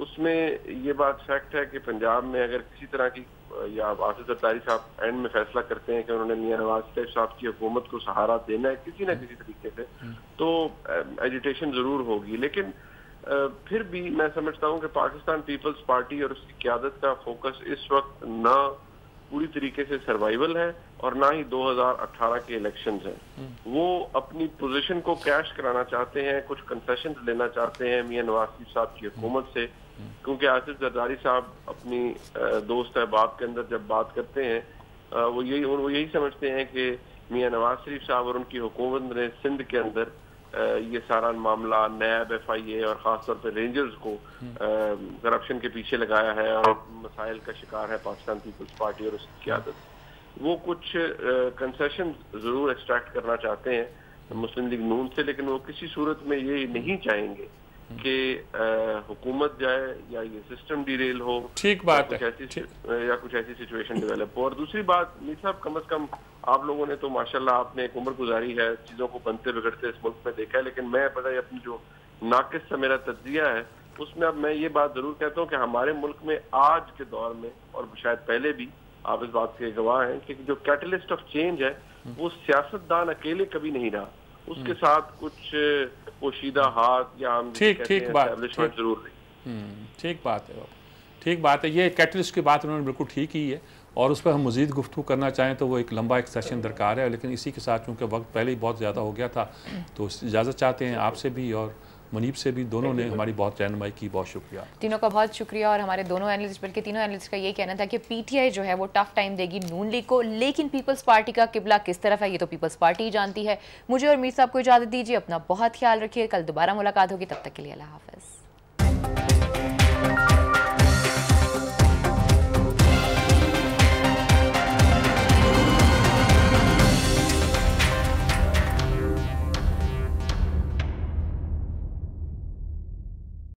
उसमें ये बात फैक्ट है कि पंजाब में अगर किसी तरह की या आसिफ जरदारी साहब एंड में फैसला करते हैं कि उन्होंने मियां नवाज शरीफ साहब की हुकूमत को सहारा देना है किसी ना किसी तरीके से, तो एजिटेशन जरूर होगी। लेकिन फिर भी मैं समझता हूँ कि पाकिस्तान पीपल्स पार्टी और उसकी क्यादत का फोकस इस वक्त ना पूरी तरीके से सर्वाइवल है और ना ही दो हजार अठारह के इलेक्शंस हैं। वो अपनी पोजीशन को कैश कराना चाहते हैं, कुछ कंसेशन लेना चाहते हैं मियां नवाज शरीफ साहब की हुकूमत से, क्योंकि आसिफ जरदारी साहब अपनी दोस्त अहबाब के अंदर जब बात करते हैं वो यही वो यही समझते हैं कि मियां नवाज शरीफ साहब और उनकी हुकूमत ने सिंध के अंदर ये सारा मामला नैब एफ आई ए और खासतौर पर रेंजर्स को करप्शन के पीछे लगाया है और मसाइल का शिकार है पाकिस्तान पीपल्स पार्टी और उसकी क्यादत। वो कुछ कंसेशन जरूर एक्सट्रैक्ट करना चाहते हैं मुस्लिम लीग नून से, लेकिन वो किसी सूरत में ये नहीं चाहेंगे कि हुकूमत जाए या ये सिस्टम डिरेल हो। ठीक बात है, या कुछ ऐसी सिचुएशन डेवलप हो। और दूसरी बात मीर साहब, कम अज कम आप लोगों ने तो माशाल्लाह आपने एक उम्र गुजारी है, चीज़ों को बनते बिगड़ते इस मुल्क में देखा है, लेकिन मैं पता है अपनी जो नाकिस सा मेरा तज्जिया है उसमें अब मैं ये बात जरूर कहता हूँ कि हमारे मुल्क में आज के दौर में, और शायद पहले भी आप इस बात के गवाह हैं, कि जो कैटलिस्ट ऑफ चेंज है वो सियासतदान अकेले कभी नहीं रहा, उसके साथ कुछ पोशीदा हाथ या हम ठीक ठीक बात जरूर ठीक बात है ठीक बात है ये कैटलिस्ट की बात उन्होंने बिल्कुल ठीक की है और उस पर हम मज़ीद गुफ्तगू करना चाहें तो वो एक लंबा एक सेशन दरकार है, लेकिन इसी के साथ चूँकि वक्त पहले ही बहुत ज़्यादा हो गया था तो इजाज़त चाहते हैं आपसे भी और मुनीब से भी, दोनों ने हमारी बहुत रहनुमाई की। बहुत शुक्रिया तीनों का, बहुत शुक्रिया। और हमारे दोनों एनालिस्ट, बल्कि तीनों एनालिस्ट का यही कहना था कि पीटीआई जो है वो टफ टाइम देगी नून लीग को, लेकिन पीपल्स पार्टी का किबला किस तरफ है ये तो पीपल्स पार्टी ही जानती है। मुझे और मीर साहब को इजाज़त दीजिए, अपना बहुत ख्याल रखिए, कल दोबारा मुलाकात होगी, तब तक के लिए अल्लाह हाफ़िज़।